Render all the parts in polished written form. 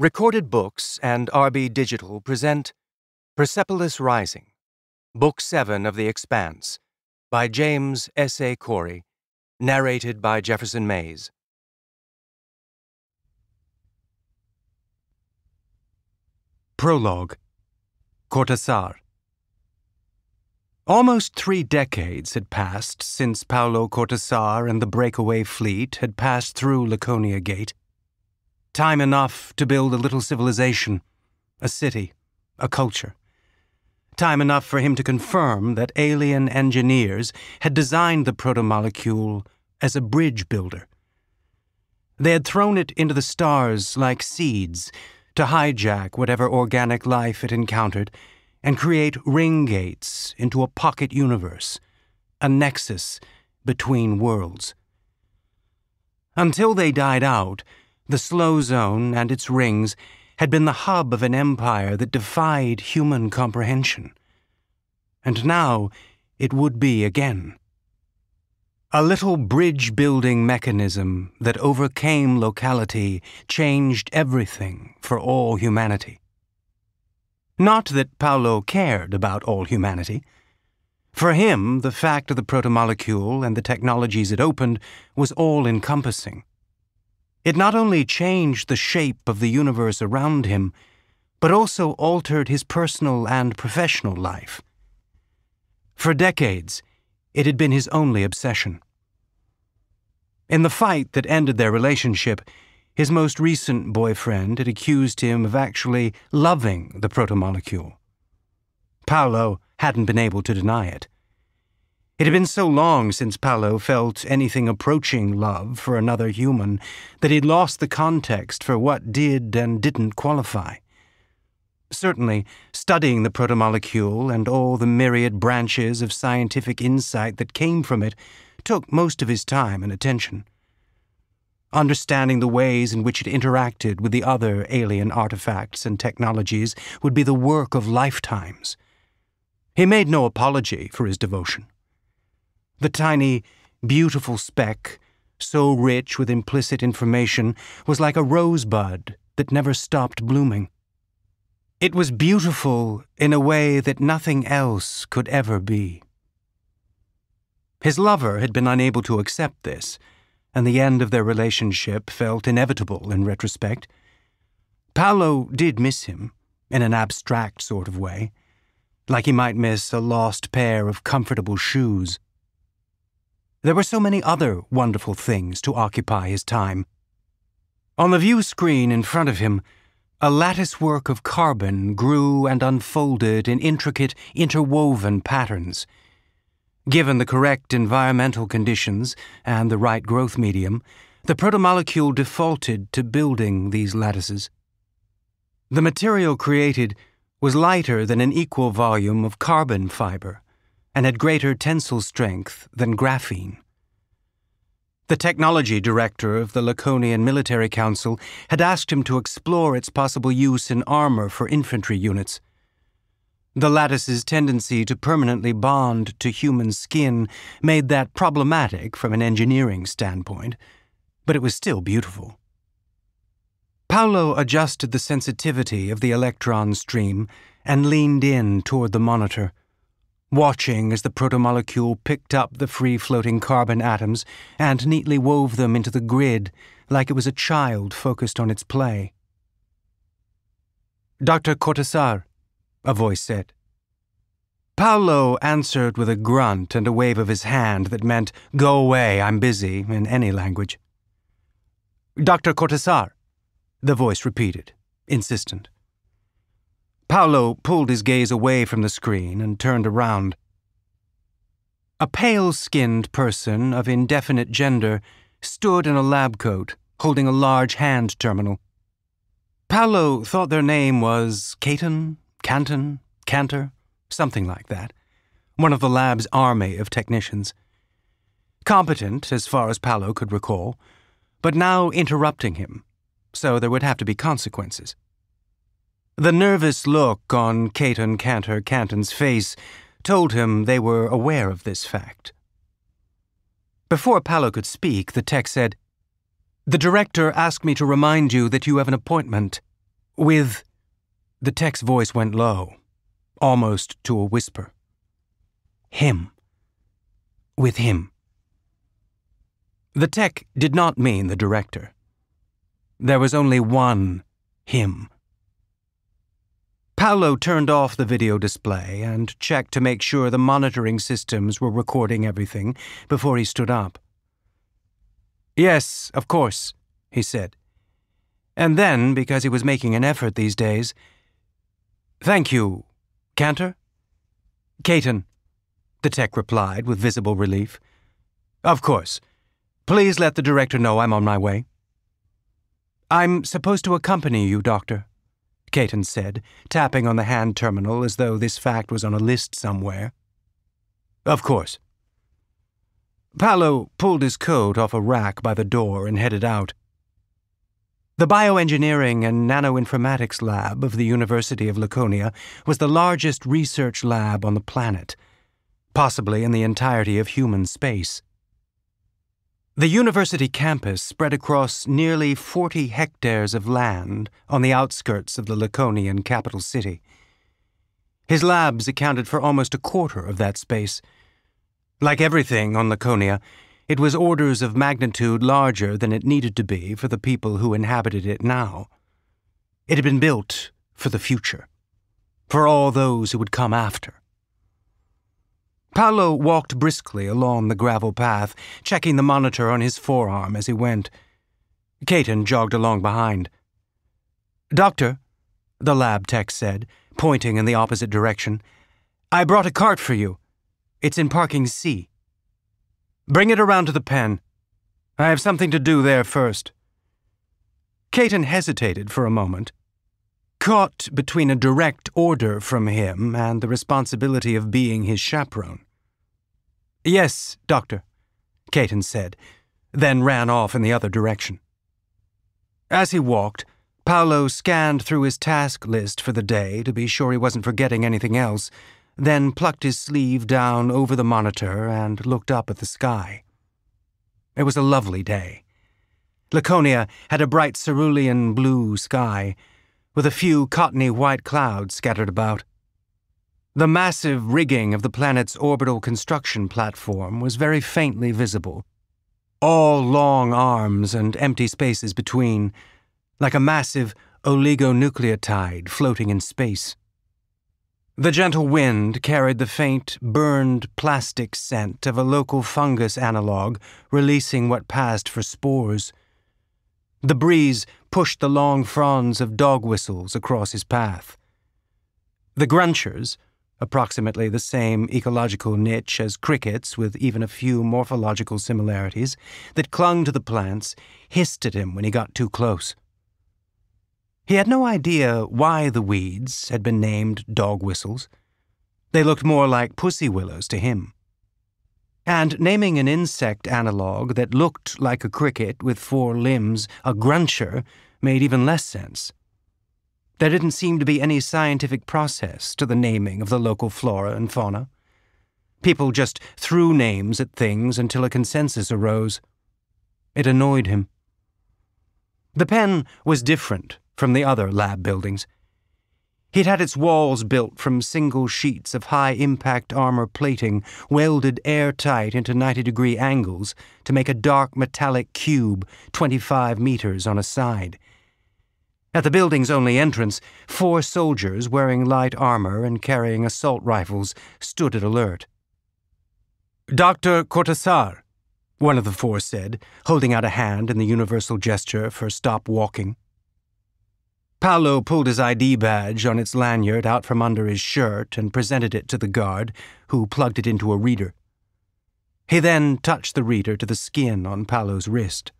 Recorded Books and RB Digital present Persepolis Rising, Book 7 of The Expanse, by James S. A. Corey, narrated by Jefferson Mays. Prologue. Cortázar. Almost 3 decades had passed since Paolo Cortázar and the breakaway fleet had passed through Laconia Gate. Time enough to build a little civilization, a city, a culture. Time enough for him to confirm that alien engineers had designed the protomolecule as a bridge builder. They had thrown it into the stars like seeds to hijack whatever organic life it encountered and create ring gates into a pocket universe, a nexus between worlds. Until they died out, the slow zone and its rings had been the hub of an empire that defied human comprehension. And now it would be again. A little bridge-building mechanism that overcame locality changed everything for all humanity. Not that Paolo cared about all humanity. For him, the fact of the protomolecule and the technologies it opened was all-encompassing. It not only changed the shape of the universe around him, but also altered his personal and professional life. For decades, it had been his only obsession. In the fight that ended their relationship, his most recent boyfriend had accused him of actually loving the protomolecule. Paolo hadn't been able to deny it. It had been so long since Paolo felt anything approaching love for another human that he'd lost the context for what did and didn't qualify. Certainly, studying the protomolecule and all the myriad branches of scientific insight that came from it took most of his time and attention. Understanding the ways in which it interacted with the other alien artifacts and technologies would be the work of lifetimes. He made no apology for his devotion. The tiny, beautiful speck, so rich with implicit information, was like a rosebud that never stopped blooming. It was beautiful in a way that nothing else could ever be. His lover had been unable to accept this, and the end of their relationship felt inevitable in retrospect. Paolo did miss him, in an abstract sort of way, like he might miss a lost pair of comfortable shoes. There were so many other wonderful things to occupy his time. On the view screen in front of him, a latticework of carbon grew and unfolded in intricate, interwoven patterns. Given the correct environmental conditions and the right growth medium, the protomolecule defaulted to building these lattices. The material created was lighter than an equal volume of carbon fiber, and had greater tensile strength than graphene. The technology director of the Laconian Military Council had asked him to explore its possible use in armor for infantry units. The lattice's tendency to permanently bond to human skin made that problematic from an engineering standpoint, but it was still beautiful. Paolo adjusted the sensitivity of the electron stream and leaned in toward the monitor, watching as the protomolecule picked up the free-floating carbon atoms and neatly wove them into the grid like it was a child focused on its play. "Dr. Cortázar," a voice said. Paolo answered with a grunt and a wave of his hand that meant, "Go away, I'm busy," in any language. "Dr. Cortázar," the voice repeated, insistent. Paolo pulled his gaze away from the screen and turned around. A pale-skinned person of indefinite gender stood in a lab coat, holding a large hand terminal. Paolo thought their name was Katon, Canton, Cantor, something like that, one of the lab's army of technicians. Competent, as far as Paolo could recall, but now interrupting him, so there would have to be consequences. The nervous look on Katon Cantor Canton's face told him they were aware of this fact. Before Paolo could speak, the tech said, "The director asked me to remind you that you have an appointment. With... The tech's voice went low, almost to a whisper. Him. With him. The tech did not mean the director. There was only one him. Paolo turned off the video display and checked to make sure the monitoring systems were recording everything before he stood up. Yes, of course, he said. And then, because he was making an effort these days, Thank you, Cantor? Katon, the tech replied with visible relief. Of course. Please let the director know I'm on my way. I'm supposed to accompany you, Doctor, Katon said, tapping on the hand terminal as though this fact was on a list somewhere. Of course. Paolo pulled his coat off a rack by the door and headed out. The bioengineering and nanoinformatics lab of the University of Laconia was the largest research lab on the planet, possibly in the entirety of human space. The university campus spread across nearly 40 hectares of land on the outskirts of the Laconian capital city. His labs accounted for almost a quarter of that space. Like everything on Laconia, it was orders of magnitude larger than it needed to be for the people who inhabited it now. It had been built for the future, for all those who would come after. Paolo walked briskly along the gravel path, checking the monitor on his forearm as he went. Katon jogged along behind. Doctor, the lab tech said, pointing in the opposite direction, I brought a cart for you. It's in parking C. Bring it around to the pen. I have something to do there first. Katon hesitated for a moment. Caught between a direct order from him and the responsibility of being his chaperone. Yes, Doctor, Katon said, then ran off in the other direction. As he walked, Paolo scanned through his task list for the day to be sure he wasn't forgetting anything else, then plucked his sleeve down over the monitor and looked up at the sky. It was a lovely day. Laconia had a bright cerulean blue sky, with a few cottony white clouds scattered about. The massive rigging of the planet's orbital construction platform was very faintly visible, all long arms and empty spaces between, like a massive oligonucleotide floating in space. The gentle wind carried the faint, burned plastic scent of a local fungus analog, releasing what passed for spores. The breeze pushed the long fronds of dog whistles across his path. The grunchers, approximately the same ecological niche as crickets with even a few morphological similarities, that clung to the plants, hissed at him when he got too close. He had no idea why the weeds had been named dog whistles. They looked more like pussy willows to him. And naming an insect analog that looked like a cricket with four limbs a gruncher made even less sense. There didn't seem to be any scientific process to the naming of the local flora and fauna. People just threw names at things until a consensus arose. It annoyed him. The pen was different from the other lab buildings. He'd had its walls built from single sheets of high-impact armor plating welded airtight into 90-degree angles to make a dark metallic cube 25 meters on a side. At the building's only entrance, four soldiers wearing light armor and carrying assault rifles stood at alert. Dr. Cortázar, one of the four said, holding out a hand in the universal gesture for stop walking. Paolo pulled his ID badge on its lanyard out from under his shirt and presented it to the guard, who plugged it into a reader. He then touched the reader to the skin on Paolo's wrist.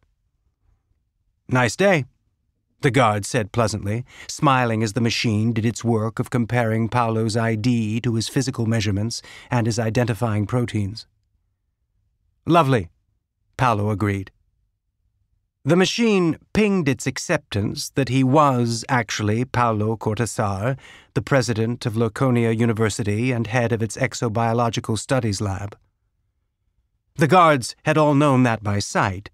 Nice day, the guard said pleasantly, smiling as the machine did its work of comparing Paolo's ID to his physical measurements and his identifying proteins. Lovely, Paolo agreed. The machine pinged its acceptance that he was actually Paolo Cortázar, the president of Laconia University and head of its exobiological studies lab. The guards had all known that by sight,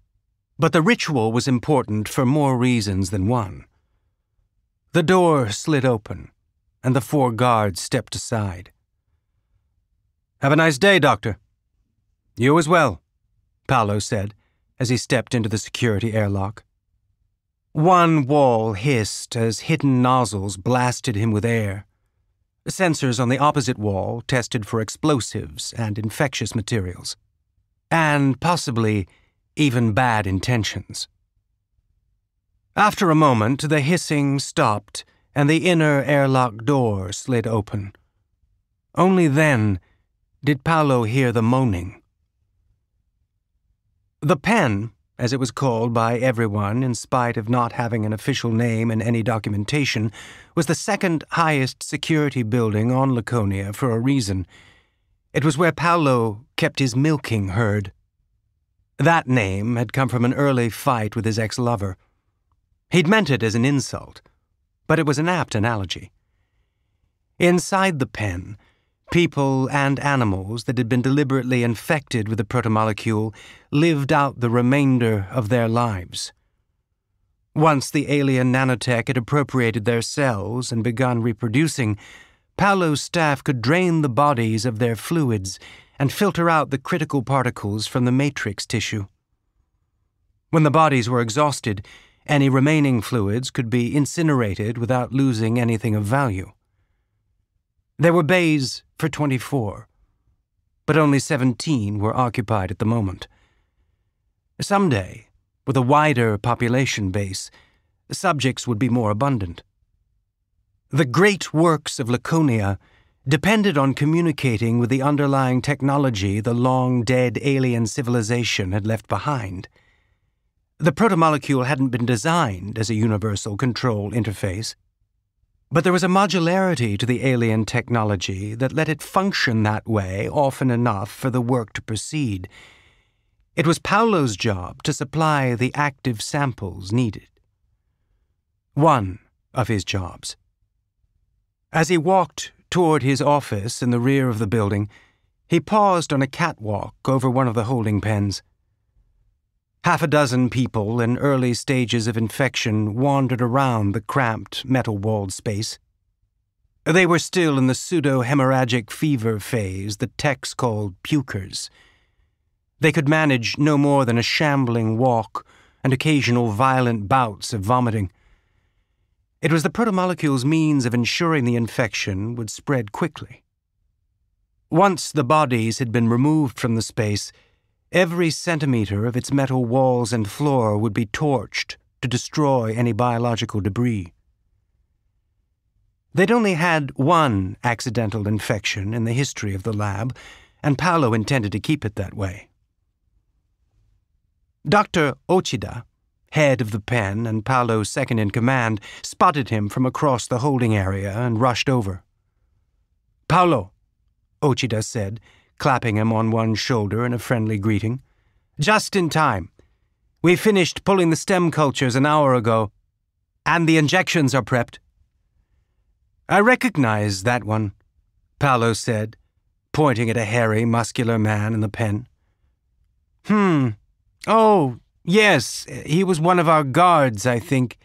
but the ritual was important for more reasons than one. The door slid open, and the four guards stepped aside. "Have a nice day, Doctor." "You as well," Paolo said, as he stepped into the security airlock. One wall hissed as hidden nozzles blasted him with air. Sensors on the opposite wall tested for explosives and infectious materials, and possibly even bad intentions. After a moment, the hissing stopped and the inner airlock door slid open. Only then did Paolo hear the moaning. The pen, as it was called by everyone in spite of not having an official name in any documentation, was the second highest security building on Laconia for a reason. It was where Paolo kept his milking herd. That name had come from an early fight with his ex-lover. He'd meant it as an insult, but it was an apt analogy. Inside the pen, people and animals that had been deliberately infected with the protomolecule lived out the remainder of their lives. Once the alien nanotech had appropriated their cells and begun reproducing, Paolo's staff could drain the bodies of their fluids and filter out the critical particles from the matrix tissue. When the bodies were exhausted, any remaining fluids could be incinerated without losing anything of value. There were bays for 24, but only 17 were occupied at the moment. Someday, with a wider population base, subjects would be more abundant. The great works of Laconia depended on communicating with the underlying technology the long-dead alien civilization had left behind. The protomolecule hadn't been designed as a universal control interface, but there was a modularity to the alien technology that let it function that way often enough for the work to proceed. It was Paolo's job to supply the active samples needed. One of his jobs. As he walked toward his office in the rear of the building, he paused on a catwalk over one of the holding pens. Half a dozen people in early stages of infection wandered around the cramped, metal-walled space. They were still in the pseudo-hemorrhagic fever phase the techs called pukers. They could manage no more than a shambling walk and occasional violent bouts of vomiting. It was the protomolecule's means of ensuring the infection would spread quickly. Once the bodies had been removed from the space, every centimeter of its metal walls and floor would be torched to destroy any biological debris. They'd only had one accidental infection in the history of the lab, and Paolo intended to keep it that way. Dr. Ochida, head of the pen and Paolo's second-in-command, spotted him from across the holding area and rushed over. "Paolo," Ochida said, clapping him on one shoulder in a friendly greeting. "Just in time. We finished pulling the stem cultures an hour ago, and the injections are prepped." "I recognize that one," Paolo said, pointing at a hairy, muscular man in the pen. Oh, yes, he was one of our guards, I think.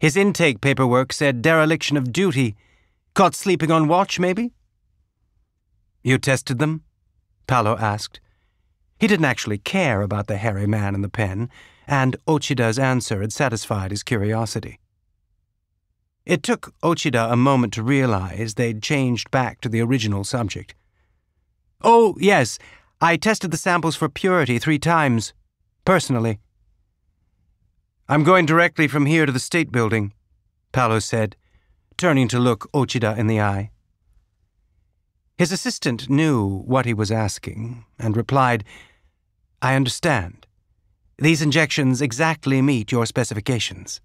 His intake paperwork said dereliction of duty. Caught sleeping on watch, maybe?" "You tested them?" Paolo asked. He didn't actually care about the hairy man in the pen, and Ochida's answer had satisfied his curiosity. It took Ochida a moment to realize they'd changed back to the original subject. "Oh, yes, I tested the samples for purity 3 times, personally." "I'm going directly from here to the State Building," Paolo said, turning to look Ochida in the eye. His assistant knew what he was asking and replied, "I understand. These injections exactly meet your specifications."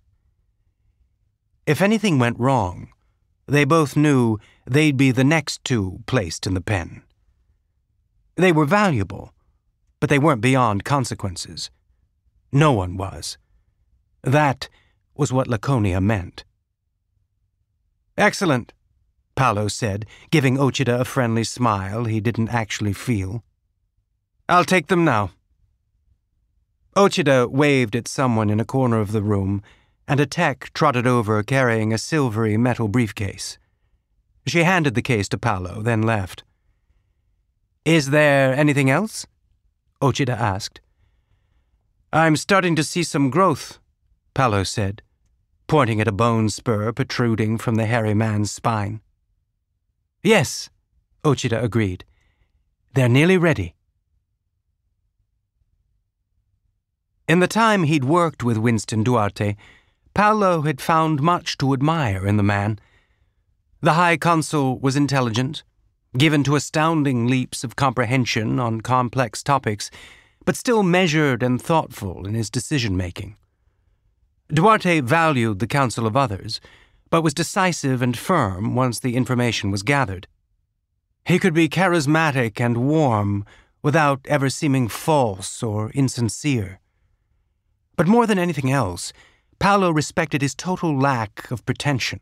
If anything went wrong, they both knew they'd be the next 2 placed in the pen. They were valuable, but they weren't beyond consequences. No one was. That was what Laconia meant. "Excellent," Paolo said, giving Ochida a friendly smile he didn't actually feel. "I'll take them now." Ochida waved at someone in a corner of the room, and a tech trotted over carrying a silvery metal briefcase. She handed the case to Paolo, then left. "Is there anything else?" Ochida asked. "I'm starting to see some growth," Paolo said, pointing at a bone spur protruding from the hairy man's spine. "Yes," Ochida agreed. "They're nearly ready." In the time he'd worked with Winston Duarte, Paolo had found much to admire in the man. The High Consul was intelligent, given to astounding leaps of comprehension on complex topics, but still measured and thoughtful in his decision-making. Duarte valued the counsel of others, but was decisive and firm once the information was gathered. He could be charismatic and warm without ever seeming false or insincere. But more than anything else, Paolo respected his total lack of pretension.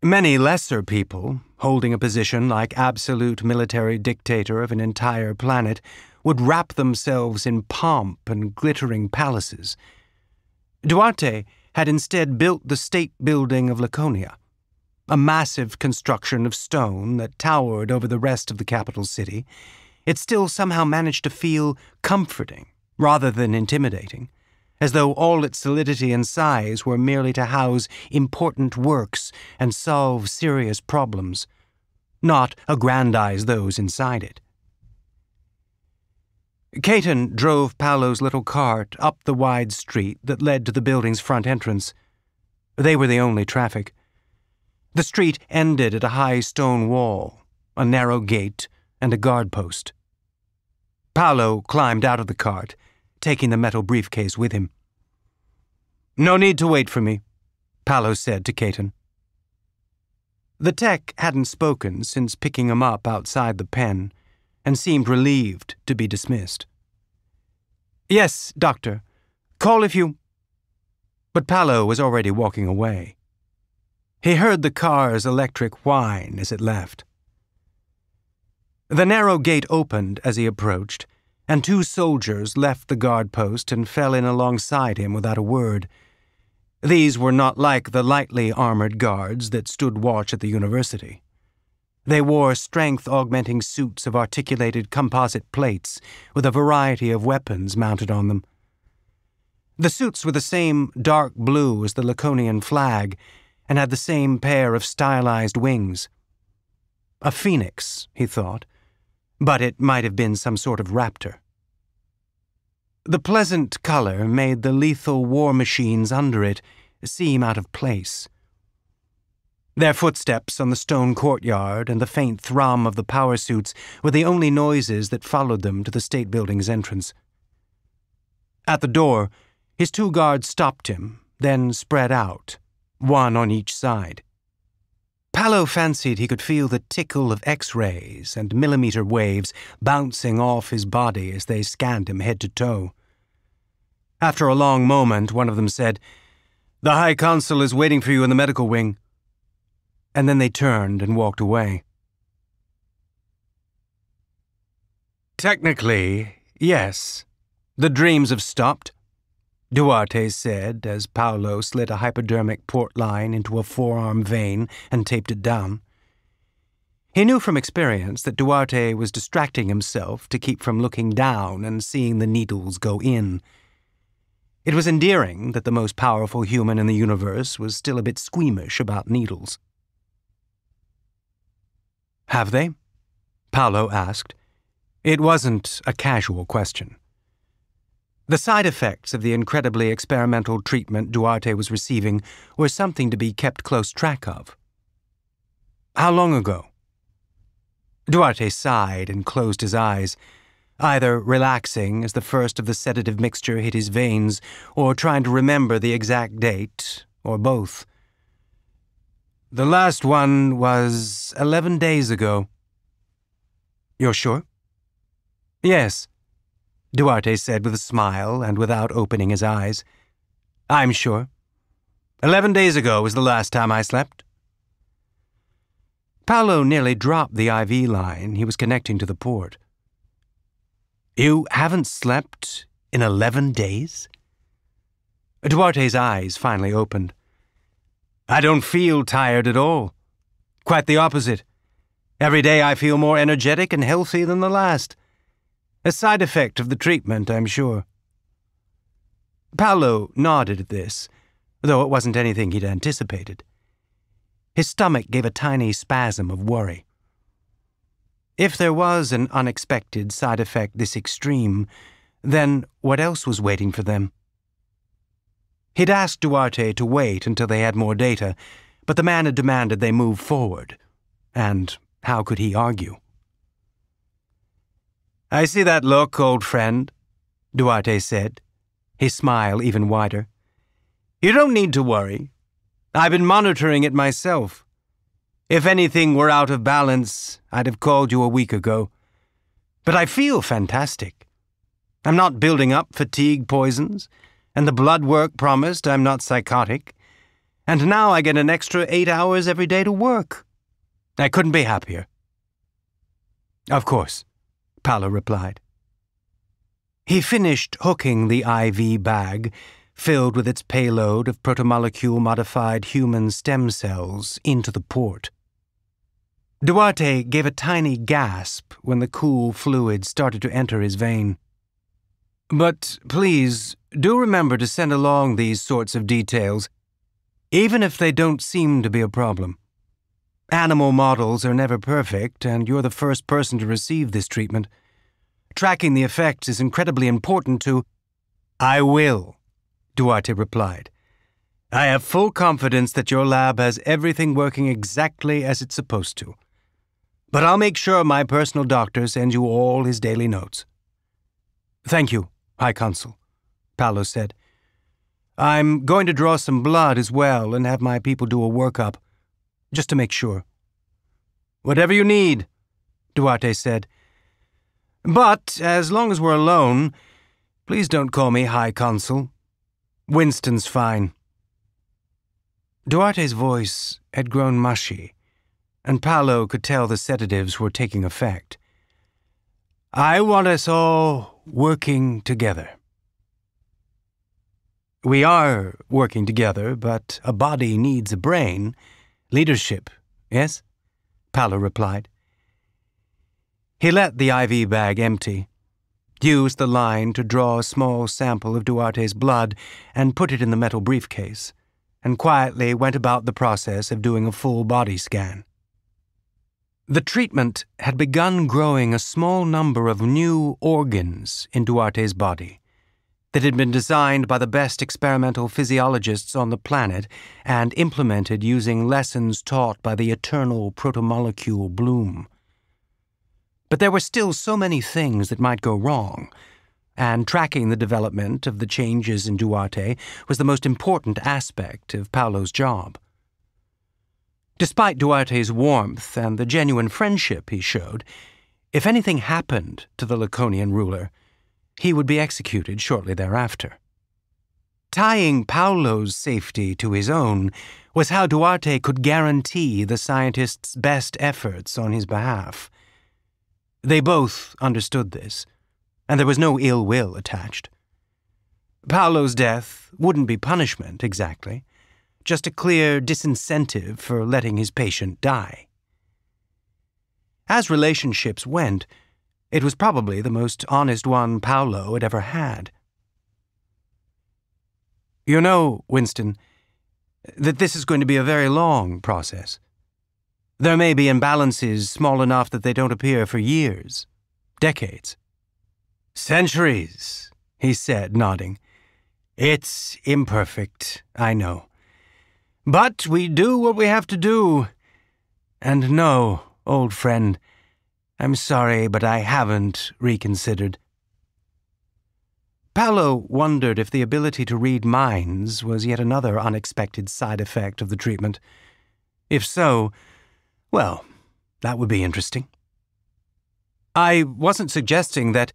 Many lesser people, holding a position like absolute military dictator of an entire planet, would wrap themselves in pomp and glittering palaces. Duarte had instead built the state building of Laconia, a massive construction of stone that towered over the rest of the capital city. It still somehow managed to feel comforting rather than intimidating, as though all its solidity and size were merely to house important works and solve serious problems, not aggrandize those inside it. Katon drove Paolo's little cart up the wide street that led to the building's front entrance. They were the only traffic. The street ended at a high stone wall, a narrow gate, and a guard post. Paolo climbed out of the cart, taking the metal briefcase with him. "No need to wait for me," Paolo said to Katon. The tech hadn't spoken since picking him up outside the pen, and seemed relieved to be dismissed. "Yes, Doctor. Call if you—" But Paolo was already walking away. He heard the car's electric whine as it left. The narrow gate opened as he approached, and two soldiers left the guard post and fell in alongside him without a word. These were not like the lightly armored guards that stood watch at the university. They wore strength-augmenting suits of articulated composite plates with a variety of weapons mounted on them. The suits were the same dark blue as the Laconian flag and had the same pair of stylized wings. A phoenix, he thought, but it might have been some sort of raptor. The pleasant color made the lethal war machines under it seem out of place. Their footsteps on the stone courtyard and the faint thrum of the power suits were the only noises that followed them to the state building's entrance. At the door, his two guards stopped him, then spread out, one on each side. Paolo fancied he could feel the tickle of X-rays and millimeter waves bouncing off his body as they scanned him head to toe. After a long moment, one of them said, "The High Consul is waiting for you in the medical wing." And then they turned and walked away. "Technically, yes. The dreams have stopped," Duarte said as Paolo slid a hypodermic port line into a forearm vein and taped it down. He knew from experience that Duarte was distracting himself to keep from looking down and seeing the needles go in. It was endearing that the most powerful human in the universe was still a bit squeamish about needles. "Have they?" Paolo asked. It wasn't a casual question. The side effects of the incredibly experimental treatment Duarte was receiving were something to be kept close track of. "How long ago?" Duarte sighed and closed his eyes, either relaxing as the first of the sedative mixture hit his veins, or trying to remember the exact date, or both. "The last one was 11 days ago." "You're sure?" "Yes," Duarte said with a smile and without opening his eyes. "I'm sure. 11 days ago was the last time I slept." Paolo nearly dropped the IV line he was connecting to the port. "You haven't slept in 11 days?" Duarte's eyes finally opened. I don't feel tired at all. Quite the opposite. Every day I feel more energetic and healthy than the last. A side effect of the treatment, I'm sure. Paolo nodded at this, though it wasn't anything he'd anticipated. His stomach gave a tiny spasm of worry. If there was an unexpected side effect this extreme, then what else was waiting for them? He'd asked Duarte to wait until they had more data, but the man had demanded they move forward, and how could he argue? I see that look, old friend, Duarte said, his smile even wider. You don't need to worry. I've been monitoring it myself. If anything were out of balance, I'd have called you a week ago. But I feel fantastic. I'm not building up fatigue poisons, and the blood work promised I'm not psychotic, and now I get an extra 8 hours every day to work. I couldn't be happier. Of course, Paolo replied. He finished hooking the IV bag, filled with its payload of protomolecule-modified human stem cells, into the port. Duarte gave a tiny gasp when the cool fluid started to enter his vein. But please, do remember to send along these sorts of details, even if they don't seem to be a problem. Animal models are never perfect, and you're the first person to receive this treatment. Tracking the effects is incredibly important to... I will, Duarte replied. I have full confidence that your lab has everything working exactly as it's supposed to. But I'll make sure my personal doctor sends you all his daily notes. Thank you, High Consul, Paolo said. I'm going to draw some blood as well and have my people do a workup, just to make sure. Whatever you need, Duarte said. But as long as we're alone, please don't call me High Consul. Winston's fine. Duarte's voice had grown mushy, and Paolo could tell the sedatives were taking effect. I want us all working together. We are working together, but a body needs a brain. Leadership, yes? Paolo replied. He let the IV bag empty, used the line to draw a small sample of Duarte's blood and put it in the metal briefcase, and quietly went about the process of doing a full body scan. The treatment had begun growing a small number of new organs in Duarte's body that had been designed by the best experimental physiologists on the planet and implemented using lessons taught by the eternal protomolecule bloom. But there were still so many things that might go wrong, and tracking the development of the changes in Duarte was the most important aspect of Paolo's job. Despite Duarte's warmth and the genuine friendship he showed, if anything happened to the Laconian ruler, he would be executed shortly thereafter. Tying Paolo's safety to his own was how Duarte could guarantee the scientist's best efforts on his behalf. They both understood this, and there was no ill will attached. Paolo's death wouldn't be punishment, exactly, just a clear disincentive for letting his patient die. As relationships went, it was probably the most honest one Paolo had ever had. You know, Winston, that this is going to be a very long process. There may be imbalances small enough that they don't appear for years, decades. Centuries, he said, nodding. It's imperfect, I know. But we do what we have to do. And no, old friend, I'm sorry, but I haven't reconsidered. Paolo wondered if the ability to read minds was yet another unexpected side effect of the treatment. If so, well, that would be interesting. I wasn't suggesting that...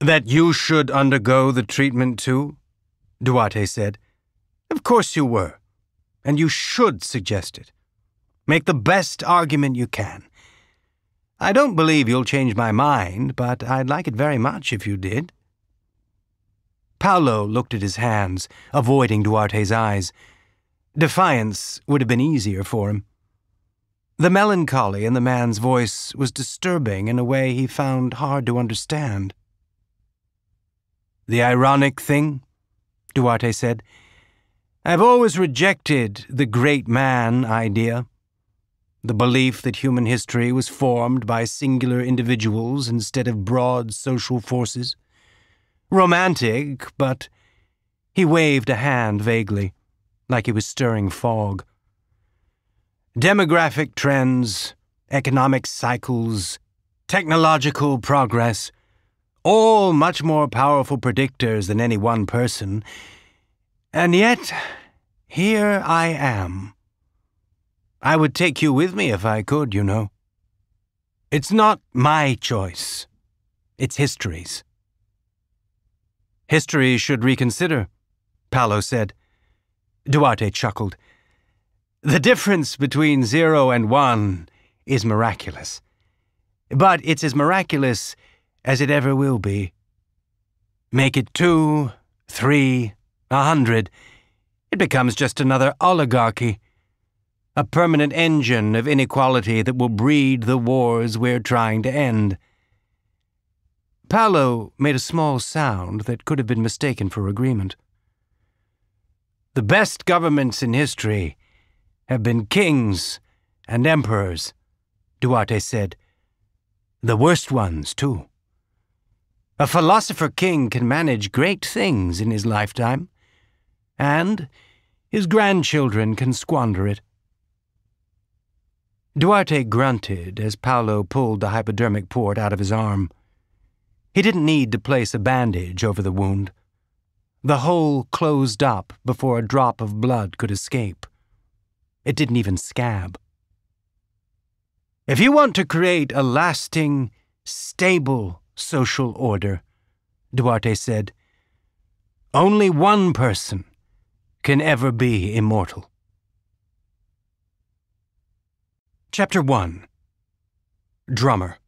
That you should undergo the treatment too, Duarte said. Of course you were, and you should suggest it. Make the best argument you can. I don't believe you'll change my mind, but I'd like it very much if you did. Paolo looked at his hands, avoiding Duarte's eyes. Defiance would have been easier for him. The melancholy in the man's voice was disturbing in a way he found hard to understand. The ironic thing, Duarte said, I've always rejected the great man idea, the belief that human history was formed by singular individuals instead of broad social forces. Romantic, but he waved a hand vaguely, like he was stirring fog. Demographic trends, economic cycles, technological progress, all much more powerful predictors than any one person. And yet, here I am. I would take you with me if I could, you know. It's not my choice. It's history's. History should reconsider, Paolo said. Duarte chuckled. The difference between 0 and 1 is miraculous. But it's as miraculous as it ever will be. Make it 2, 3, 100. It becomes just another oligarchy, a permanent engine of inequality that will breed the wars we're trying to end. Paolo made a small sound that could have been mistaken for agreement. The best governments in history have been kings and emperors, Duarte said. The worst ones, too. A philosopher king can manage great things in his lifetime, and his grandchildren can squander it. Duarte grunted as Paolo pulled the hypodermic port out of his arm. He didn't need to place a bandage over the wound. The hole closed up before a drop of blood could escape. It didn't even scab. If you want to create a lasting, stable social order, Duarte said, only one person can ever be immortal. Chapter 1. Drummer.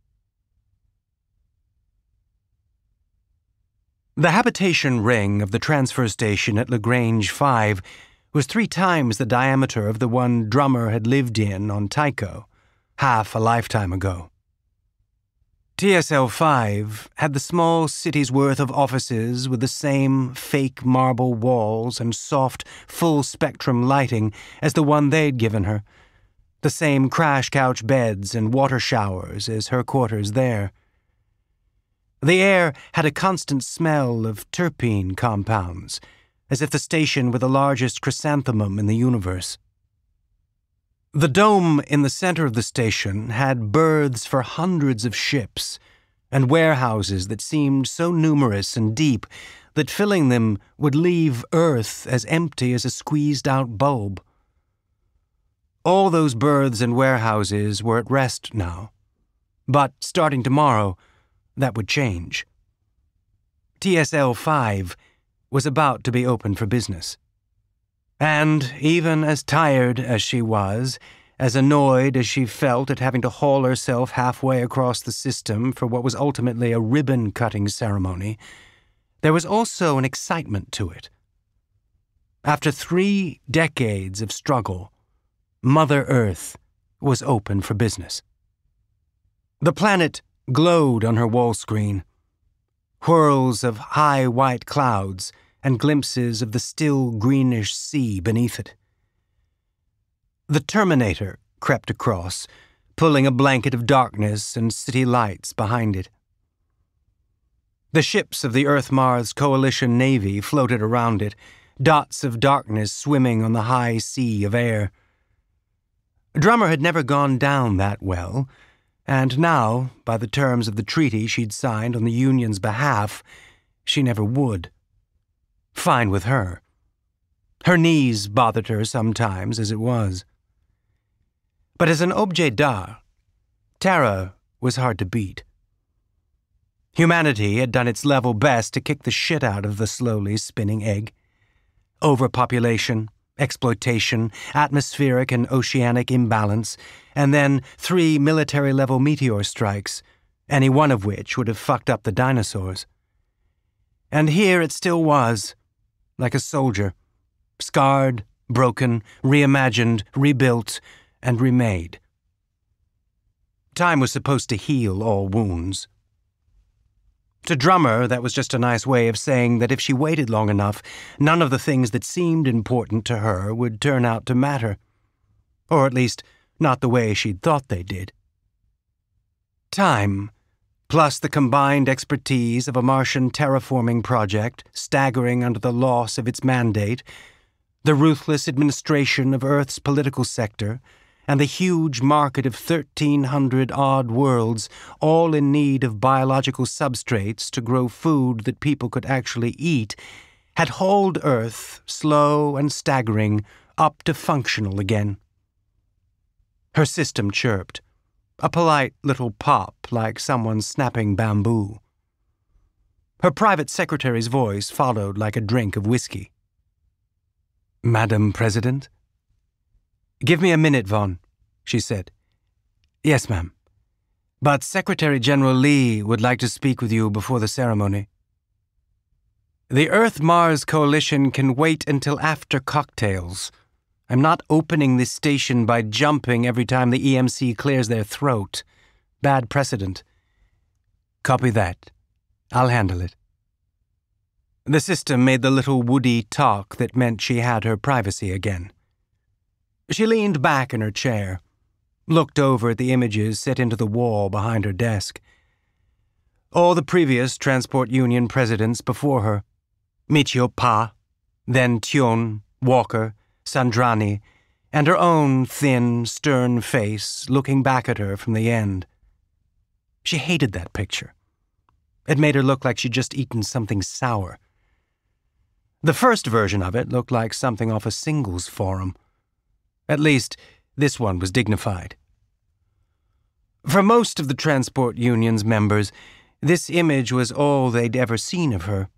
The habitation ring of the transfer station at Lagrange 5 was 3 times the diameter of the one Drummer had lived in on Tycho, half a lifetime ago. TSL-5 had the small city's worth of offices with the same fake marble walls and soft, full-spectrum lighting as the one they'd given her, the same crash couch beds and water showers as her quarters there. The air had a constant smell of terpene compounds, as if the station were the largest chrysanthemum in the universe. The dome in the center of the station had berths for hundreds of ships and warehouses that seemed so numerous and deep that filling them would leave Earth as empty as a squeezed-out bulb. All those berths and warehouses were at rest now, but starting tomorrow, that would change. TSL-5 was about to be open for business. And even as tired as she was, as annoyed as she felt at having to haul herself halfway across the system for what was ultimately a ribbon-cutting ceremony, there was also an excitement to it. After 3 decades of struggle, Mother Earth was open for business. The planet glowed on her wall screen. Whirls of high white clouds and glimpses of the still greenish sea beneath it. The Terminator crept across, pulling a blanket of darkness and city lights behind it. The ships of the Earth-Mars Coalition Navy floated around it, dots of darkness swimming on the high sea of air. Drummer had never gone down that well, and now, by the terms of the treaty she'd signed on the Union's behalf, she never would. Fine with her. Her knees bothered her sometimes, as it was. But as an objet d'art, Terra was hard to beat. Humanity had done its level best to kick the shit out of the slowly spinning egg. Overpopulation, exploitation, atmospheric and oceanic imbalance, and then 3 military-level meteor strikes, any one of which would have fucked up the dinosaurs. And here it still was, like a soldier, scarred, broken, reimagined, rebuilt, and remade. Time was supposed to heal all wounds. To Drummer, that was just a nice way of saying that if she waited long enough, none of the things that seemed important to her would turn out to matter. Or at least, not the way she'd thought they did. Time, plus the combined expertise of a Martian terraforming project staggering under the loss of its mandate, the ruthless administration of Earth's political sector, and the huge market of 1,300-odd worlds, all in need of biological substrates to grow food that people could actually eat, had hauled Earth, slow and staggering, up to functional again. Her system chirped. A polite little pop like someone snapping bamboo. Her private secretary's voice followed like a drink of whiskey. "Madam President?" "Give me a minute, Vaughn," she said. "Yes, ma'am. But Secretary General Lee would like to speak with you before the ceremony." "The Earth-Mars Coalition can wait until after cocktails. I'm not opening this station by jumping every time the EMC clears their throat. Bad precedent." "Copy that. I'll handle it." The system made the little woody talk that meant she had her privacy again. She leaned back in her chair, looked over at the images set into the wall behind her desk. All the previous Transport Union presidents before her, Michio Pa, then Tion, Walker, Sandrani, and her own thin, stern face looking back at her from the end. She hated that picture. It made her look like she'd just eaten something sour. The first version of it looked like something off a singles forum. At least, this one was dignified. For most of the Transport Union's members, this image was all they'd ever seen of her.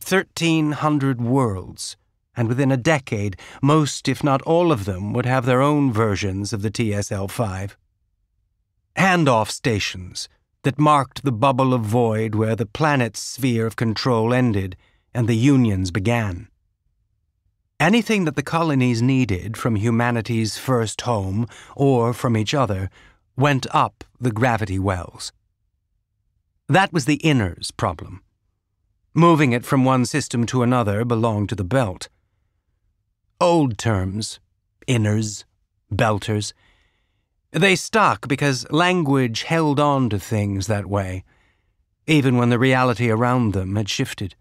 1,300 worlds. And within a decade, most, if not all of them, would have their own versions of the TSL-5. Handoff stations that marked the bubble of void where the planet's sphere of control ended and the Union's began. Anything that the colonies needed from humanity's first home or from each other went up the gravity wells. That was the Inner's problem. Moving it from one system to another belonged to the Belt. Old terms, inners, belters. They stuck because language held on to things that way, even when the reality around them had shifted.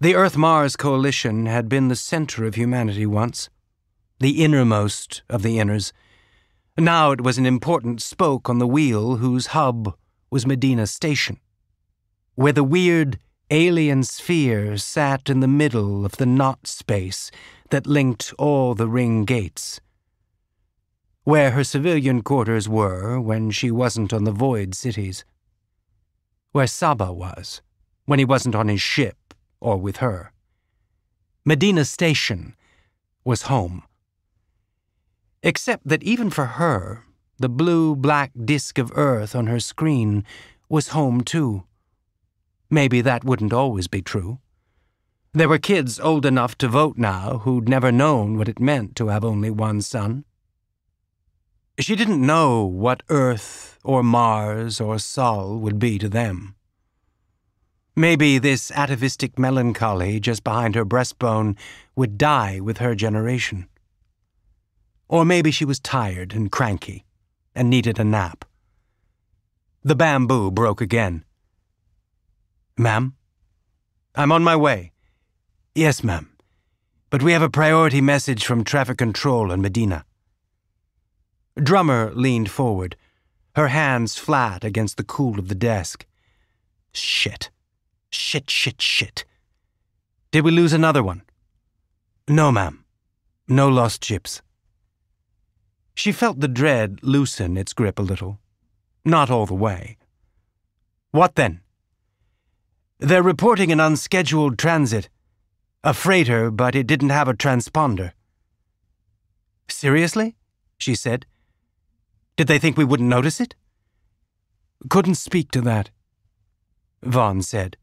The Earth-Mars Coalition had been the center of humanity once, the innermost of the inners. Now it was an important spoke on the wheel whose hub was Medina Station, where the weird alien sphere sat in the middle of the knot space that linked all the ring gates. Where her civilian quarters were when she wasn't on the void cities. Where Saba was, when he wasn't on his ship or with her. Medina Station was home. Except that even for her, the blue-black disk of Earth on her screen was home too. Maybe that wouldn't always be true. There were kids old enough to vote now who'd never known what it meant to have only one son. She didn't know what Earth or Mars or Sol would be to them. Maybe this atavistic melancholy just behind her breastbone would die with her generation. Or maybe she was tired and cranky and needed a nap. The bamboo broke again. "Ma'am?" "I'm on my way." "Yes, ma'am. But we have a priority message from traffic control in Medina." Drummer leaned forward, her hands flat against the cool of the desk. Shit. Shit, shit, shit. "Did we lose another one?" "No, ma'am. No lost ships." She felt the dread loosen its grip a little. Not all the way. "What then?" "They're reporting an unscheduled transit. A freighter, but it didn't have a transponder." "Seriously?" she said. "Did they think we wouldn't notice it?" "Couldn't speak to that," Vaughn said,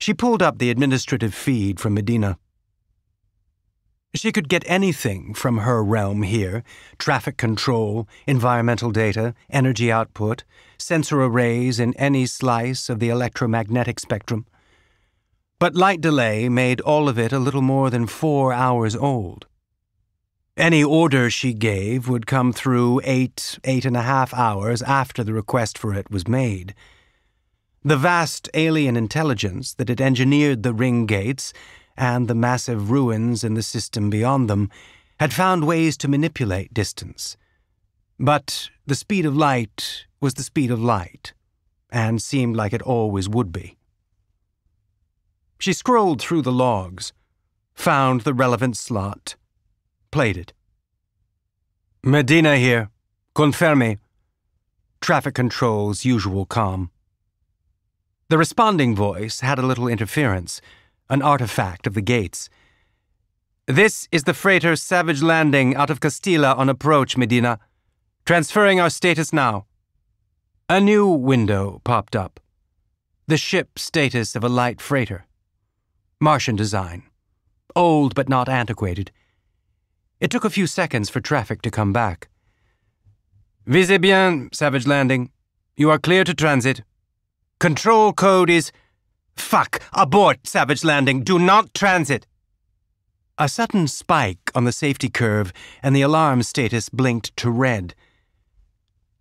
She pulled up the administrative feed from Medina. She could get anything from her realm here: traffic control, environmental data, energy output, sensor arrays in any slice of the electromagnetic spectrum. But light delay made all of it a little more than 4 hours old. Any order she gave would come through 8.5 hours after the request for it was made. The vast alien intelligence that had engineered the ring gates and the massive ruins in the system beyond them had found ways to manipulate distance. But the speed of light was the speed of light, and seemed like it always would be. She scrolled through the logs, found the relevant slot, played it. Medina here. Conferme. Traffic control's usual calm. The responding voice had a little interference, an artifact of the gates. This is the freighter Savage Landing out of Castilla on approach, Medina. Transferring our status now. A new window popped up. The ship status of a light freighter. Martian design. Old but not antiquated. It took a few seconds for traffic to come back. Visez bien, Savage Landing. You are clear to transit. Control code is... Fuck! Abort, Savage Landing! Do not transit! A sudden spike on the safety curve and the alarm status blinked to red.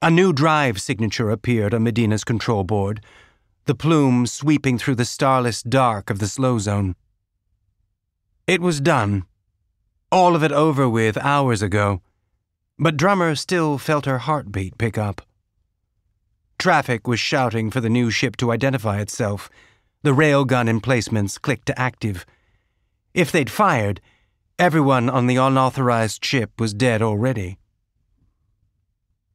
A new drive signature appeared on Medina's control board, the plume sweeping through the starless dark of the slow zone. It was done. All of it over with hours ago, but Drummer still felt her heartbeat pick up. Traffic was shouting for the new ship to identify itself. The railgun emplacements clicked to active. If they'd fired, everyone on the unauthorized ship was dead already.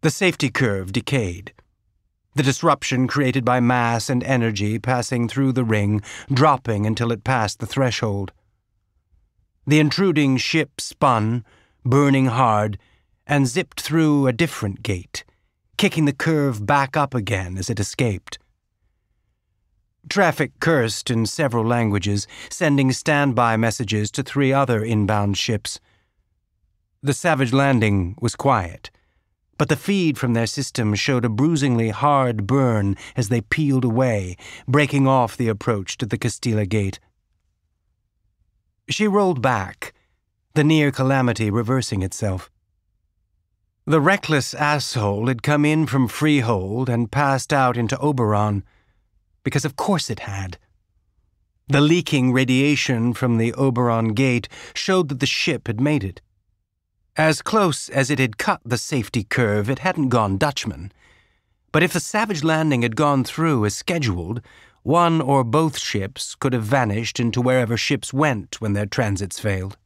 The safety curve decayed. The disruption created by mass and energy passing through the ring, dropping until it passed the threshold. The intruding ship spun, burning hard, and zipped through a different gate, kicking the curve back up again as it escaped. Traffic cursed in several languages, sending standby messages to 3 other inbound ships. The Savage Landing was quiet, but the feed from their system showed a bruisingly hard burn as they peeled away, breaking off the approach to the Castilla Gate. She rolled back, the near calamity reversing itself. The reckless asshole had come in from Freehold and passed out into Oberon, because of course it had. The leaking radiation from the Oberon Gate showed that the ship had made it. As close as it had cut the safety curve, it hadn't gone Dutchman. But if the Savage Landing had gone through as scheduled, one or both ships could have vanished into wherever ships went when their transits failed.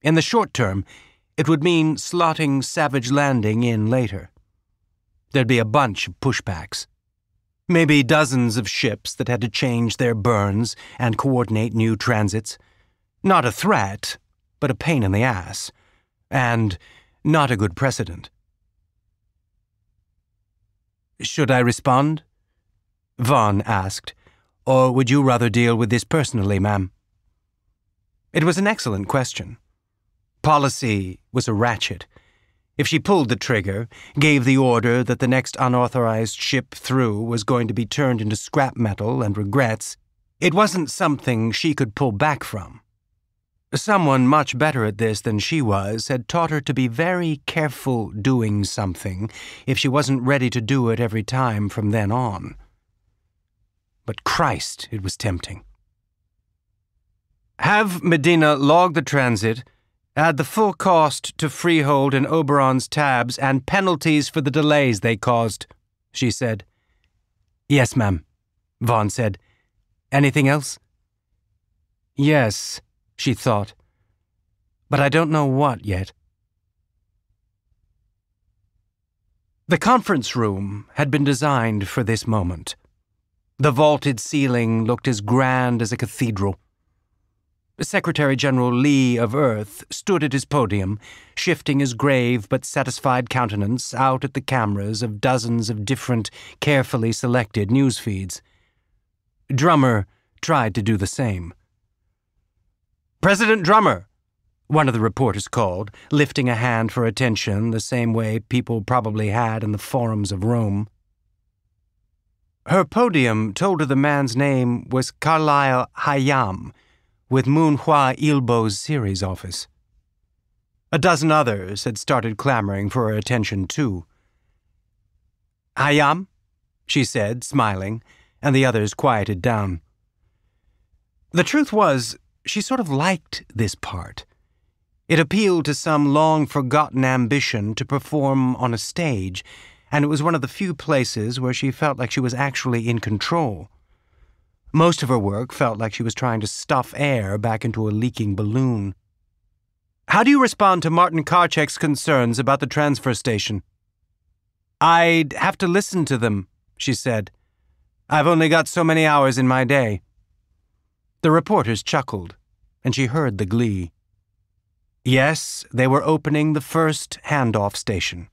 In the short term, it would mean slotting Savage Landing in later. There'd be a bunch of pushbacks. Maybe dozens of ships that had to change their burns and coordinate new transits. Not a threat, but a pain in the ass. And not a good precedent. Should I respond? Vaughn asked, or would you rather deal with this personally, ma'am? It was an excellent question. Policy was a ratchet. If she pulled the trigger, gave the order that the next unauthorized ship through was going to be turned into scrap metal and regrets, it wasn't something she could pull back from. Someone much better at this than she was had taught her to be very careful doing something if she wasn't ready to do it every time from then on. But Christ, it was tempting. Have Medina log the transit, add the full cost to Freehold and Oberon's tabs and penalties for the delays they caused, she said. Yes, ma'am, Vaughn said. Anything else? Yes, she thought. But I don't know what yet. The conference room had been designed for this moment. The vaulted ceiling looked as grand as a cathedral. Secretary General Lee of Earth stood at his podium, shifting his grave but satisfied countenance out at the cameras of dozens of different, carefully selected newsfeeds. Drummer tried to do the same. "President Drummer," one of the reporters called, lifting a hand for attention the same way people probably had in the forums of Rome. Her podium told her the man's name was Carlyle Hayam, with Moonhwa Ilbo's series office. A dozen others had started clamoring for her attention, too. "Hayam," she said, smiling, and the others quieted down. The truth was, she sort of liked this part. It appealed to some long-forgotten ambition to perform on a stage, and it was one of the few places where she felt like she was actually in control. Most of her work felt like she was trying to stuff air back into a leaking balloon. "How do you respond to Martin Karchek's concerns about the transfer station?" "I'd have to listen to them," she said. "I've only got so many hours in my day." The reporters chuckled, and she heard the glee. Yes, they were opening the first handoff station.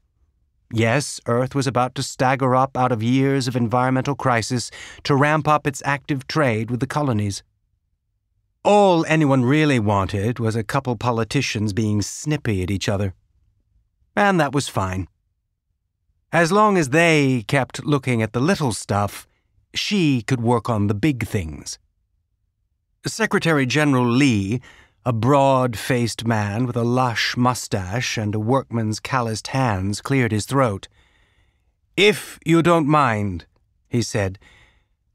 Yes, Earth was about to stagger up out of years of environmental crisis to ramp up its active trade with the colonies. All anyone really wanted was a couple politicians being snippy at each other. And that was fine. As long as they kept looking at the little stuff, she could work on the big things. Secretary General Lee, a broad-faced man with a lush mustache and a workman's calloused hands, cleared his throat. "If you don't mind," he said,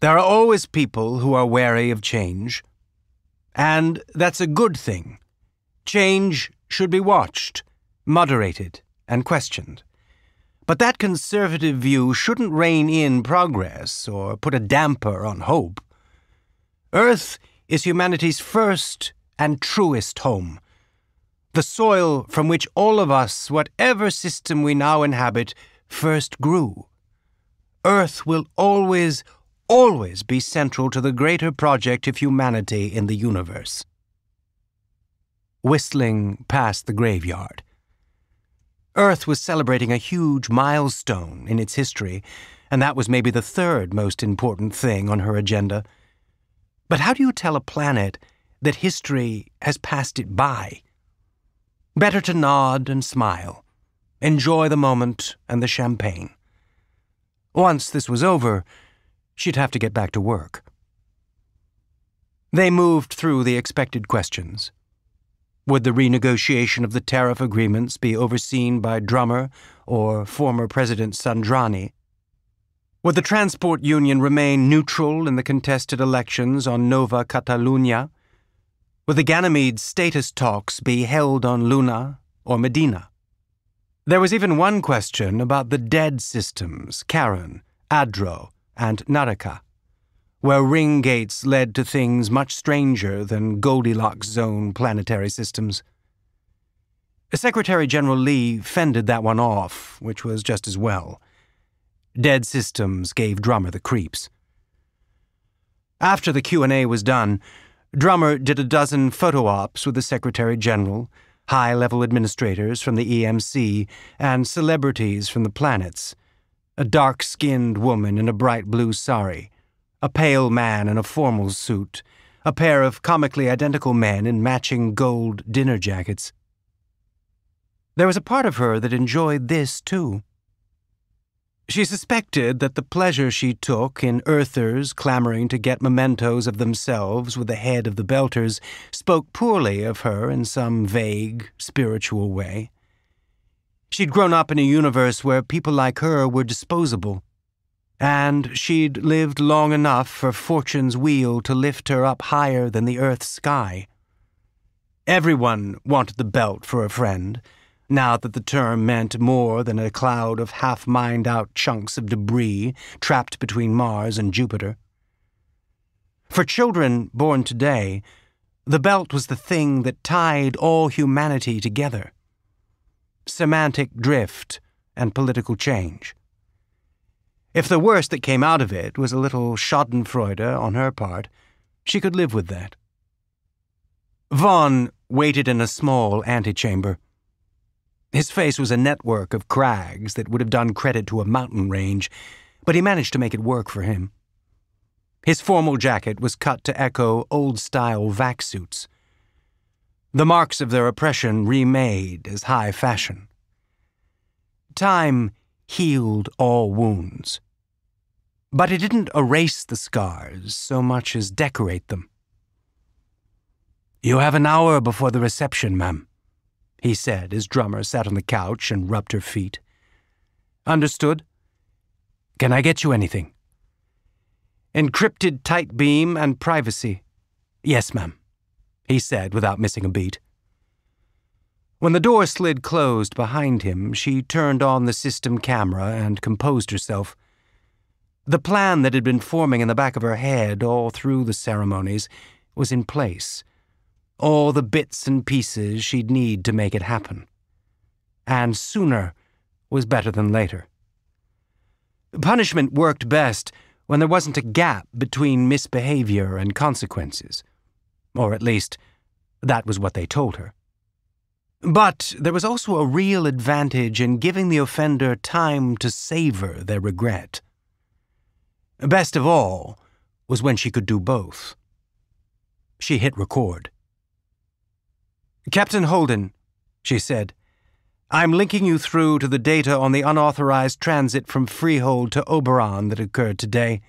"there are always people who are wary of change. And that's a good thing. Change should be watched, moderated, and questioned. But that conservative view shouldn't rein in progress or put a damper on hope. Earth is humanity's first and truest home, the soil from which all of us, whatever system we now inhabit, first grew. Earth will always, always be central to the greater project of humanity in the universe." Whistling past the graveyard. Earth was celebrating a huge milestone in its history, and that was maybe the third most important thing on her agenda. But how do you tell a planet that history has passed it by? Better to nod and smile, enjoy the moment and the champagne. Once this was over, she'd have to get back to work. They moved through the expected questions. Would the renegotiation of the tariff agreements be overseen by Drummer or former President Sandrani? Would the Transport Union remain neutral in the contested elections on Nova Catalunya? Would the Ganymede status talks be held on Luna or Medina? There was even one question about the dead systems, Charon, Adro, and Naraka, where ring gates led to things much stranger than Goldilocks zone planetary systems. Secretary General Lee fended that one off, which was just as well. Dead systems gave Drummer the creeps. After the Q&A was done, Drummer did a dozen photo ops with the Secretary General, high-level administrators from the EMC, and celebrities from the planets. A dark-skinned woman in a bright blue sari, a pale man in a formal suit, a pair of comically identical men in matching gold dinner jackets. There was a part of her that enjoyed this, too. She suspected that the pleasure she took in Earthers clamoring to get mementos of themselves with the head of the Belters spoke poorly of her in some vague, spiritual way. She'd grown up in a universe where people like her were disposable, and she'd lived long enough for fortune's wheel to lift her up higher than the Earth's sky. Everyone wanted the Belt for a friend, now that the term meant more than a cloud of half-mined-out chunks of debris trapped between Mars and Jupiter. For children born today, the Belt was the thing that tied all humanity together. Semantic drift and political change. If the worst that came out of it was a little schadenfreude on her part, she could live with that. Vaughn waited in a small antechamber. His face was a network of crags that would have done credit to a mountain range, but he managed to make it work for him. His formal jacket was cut to echo old-style vac suits. The marks of their oppression remade as high fashion. Time healed all wounds. But it didn't erase the scars so much as decorate them. "You have an hour before the reception, ma'am," he said as Drummer sat on the couch and rubbed her feet. "Understood? Can I get you anything?" "Encrypted tight beam and privacy." "Yes, ma'am," he said without missing a beat. When the door slid closed behind him, she turned on the system camera and composed herself. The plan that had been forming in the back of her head all through the ceremonies was in place. All the bits and pieces she'd need to make it happen. And sooner was better than later. Punishment worked best when there wasn't a gap between misbehavior and consequences. Or at least, that was what they told her. But there was also a real advantage in giving the offender time to savor their regret. Best of all was when she could do both. She hit record. "Captain Holden," she said, "I'm linking you through to the data on the unauthorized transit from Freehold to Oberon that occurred today.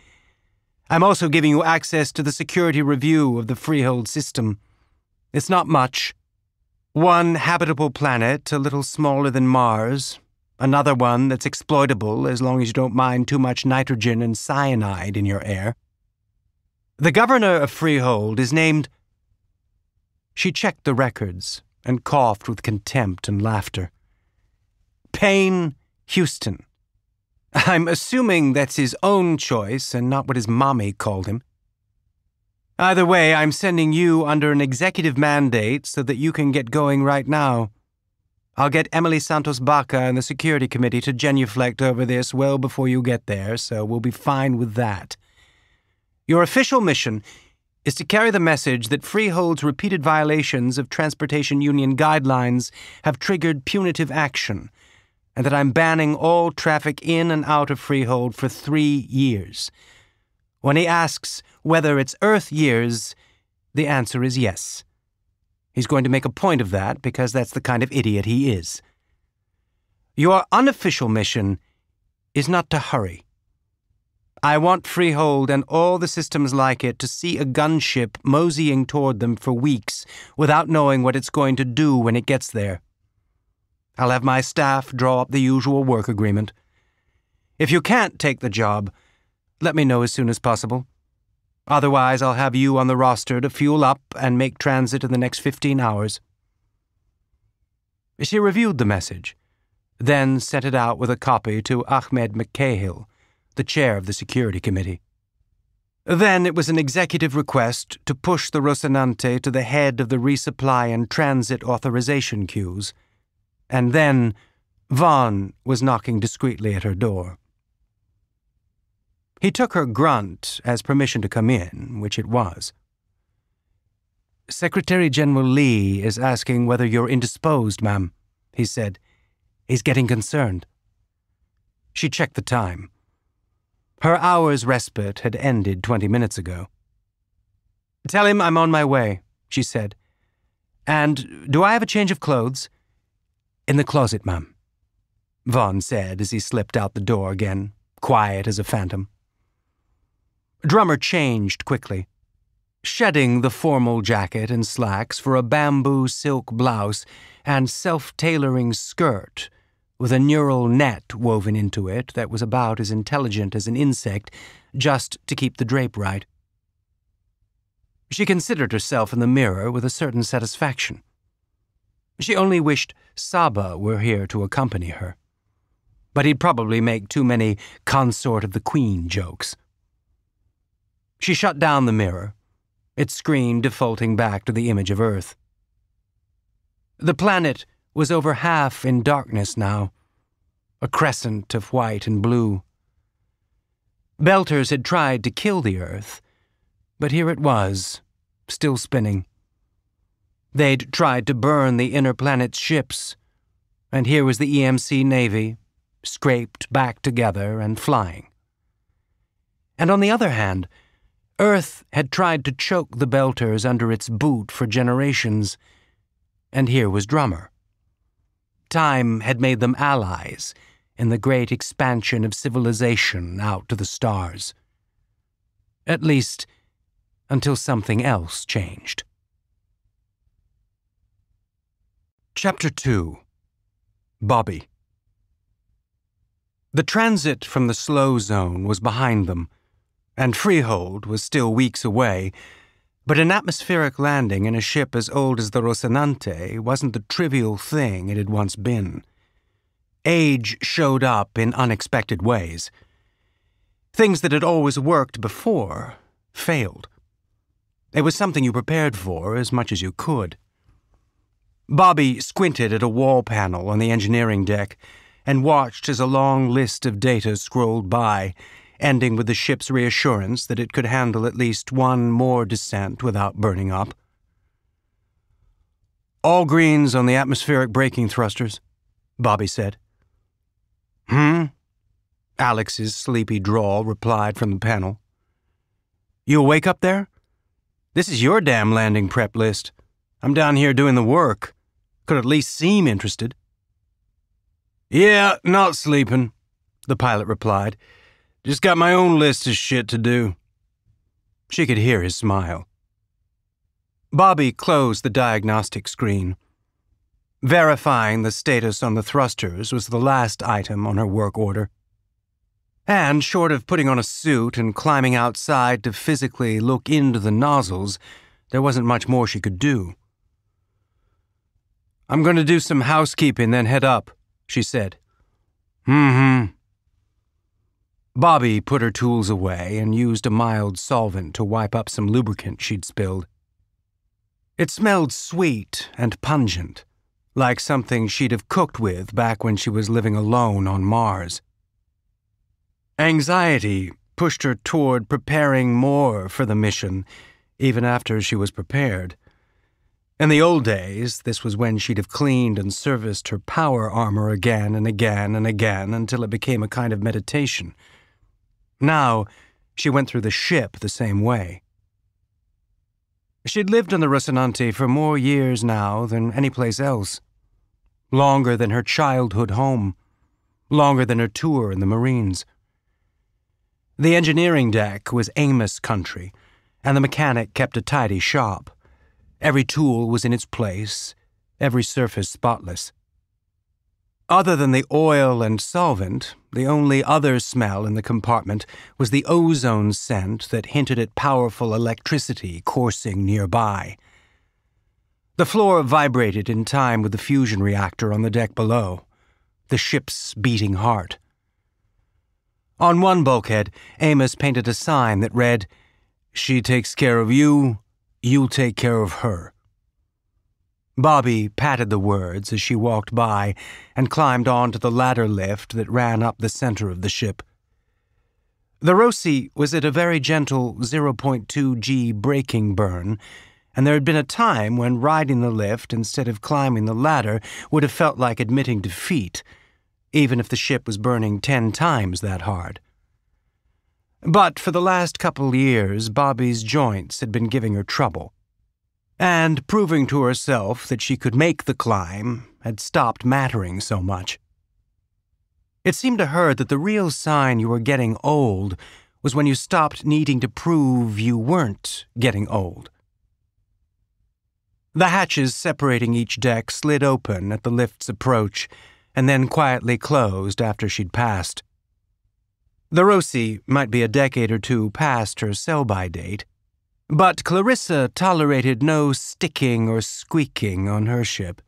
I'm also giving you access to the security review of the Freehold system. It's not much. One habitable planet, a little smaller than Mars. Another one that's exploitable as long as you don't mind too much nitrogen and cyanide in your air. The governor of Freehold is named..." She checked the records and coughed with contempt and laughter. "Payne Houston. I'm assuming that's his own choice and not what his mommy called him. Either way, I'm sending you under an executive mandate so that you can get going right now. I'll get Emily Santos Baca and the security committee to genuflect over this well before you get there, so we'll be fine with that. Your official mission is to carry the message that Freehold's repeated violations of Transportation Union guidelines have triggered punitive action, and that I'm banning all traffic in and out of Freehold for 3 years. When he asks whether it's Earth years, the answer is yes. He's going to make a point of that because that's the kind of idiot he is. Your unofficial mission is not to hurry. I want Freehold and all the systems like it to see a gunship moseying toward them for weeks without knowing what it's going to do when it gets there. I'll have my staff draw up the usual work agreement. If you can't take the job, let me know as soon as possible. Otherwise, I'll have you on the roster to fuel up and make transit in the next 15 hours. She reviewed the message, then sent it out with a copy to Ahmed McCahill, the chair of the security committee. Then it was an executive request to push the Rocinante to the head of the resupply and transit authorization queues. And then Vaughn was knocking discreetly at her door. He took her grunt as permission to come in, which it was. "Secretary General Lee is asking whether you're indisposed, ma'am," he said. "He's getting concerned." She checked the time. Her hour's respite had ended 20 minutes ago. "Tell him I'm on my way," she said. "And do I have a change of clothes?" "In the closet, ma'am," Vaughn said as he slipped out the door again, quiet as a phantom. Drummer changed quickly, shedding the formal jacket and slacks for a bamboo silk blouse and self-tailoring skirt with a neural net woven into it that was about as intelligent as an insect, just to keep the drape right. She considered herself in the mirror with a certain satisfaction. She only wished Saba were here to accompany her. But he'd probably make too many consort of the queen jokes. She shut down the mirror, its screen defaulting back to the image of Earth. The planet was over half in darkness now, a crescent of white and blue. Belters had tried to kill the Earth, but here it was, still spinning. They'd tried to burn the inner planet's ships, and here was the EMC Navy, scraped back together and flying. And on the other hand, Earth had tried to choke the Belters under its boot for generations, and here was Drummer. Time had made them allies in the great expansion of civilization out to the stars. At least, until something else changed. Chapter 2. Bobby. The transit from the slow zone was behind them, and Freehold was still weeks away, but an atmospheric landing in a ship as old as the Rocinante wasn't the trivial thing it had once been. Age showed up in unexpected ways. Things that had always worked before failed. It was something you prepared for as much as you could. Bobby squinted at a wall panel on the engineering deck and watched as a long list of data scrolled by, ending with the ship's reassurance that it could handle at least one more descent without burning up. "All greens on the atmospheric braking thrusters," Bobby said. "Hmm?" Alex's sleepy drawl replied from the panel. "You awake up there? This is your damn landing prep list. I'm down here doing the work. Could at least seem interested." "Yeah, not sleeping," the pilot replied. "Just got my own list of shit to do." She could hear his smile. Bobby closed the diagnostic screen. Verifying the status on the thrusters was the last item on her work order. And short of putting on a suit and climbing outside to physically look into the nozzles, there wasn't much more she could do. "I'm going to do some housekeeping, then head up," she said. "Mm-hmm." Bobby put her tools away and used a mild solvent to wipe up some lubricant she'd spilled. It smelled sweet and pungent, like something she'd have cooked with back when she was living alone on Mars. Anxiety pushed her toward preparing more for the mission, even after she was prepared. In the old days, this was when she'd have cleaned and serviced her power armor again and again and again until it became a kind of meditation. Now, she went through the ship the same way. She'd lived on the Rocinante for more years now than any place else. Longer than her childhood home. Longer than her tour in the Marines. The engineering deck was Amos country, and the mechanic kept a tidy shop. Every tool was in its place, every surface spotless. Other than the oil and solvent, the only other smell in the compartment was the ozone scent that hinted at powerful electricity coursing nearby. The floor vibrated in time with the fusion reactor on the deck below, the ship's beating heart. On one bulkhead, Amos painted a sign that read, "She takes care of you, you'll take care of her." Bobby patted the words as she walked by and climbed onto the ladder lift that ran up the center of the ship. The Rossi was at a very gentle 0.2 G braking burn, and there had been a time when riding the lift instead of climbing the ladder would have felt like admitting defeat, even if the ship was burning 10 times that hard. But for the last couple years, Bobby's joints had been giving her trouble, and proving to herself that she could make the climb had stopped mattering so much. It seemed to her that the real sign you were getting old was when you stopped needing to prove you weren't getting old. The hatches separating each deck slid open at the lift's approach and then quietly closed after she'd passed. The Rossi might be a decade or two past her sell-by date, but Clarissa tolerated no sticking or squeaking on her ship.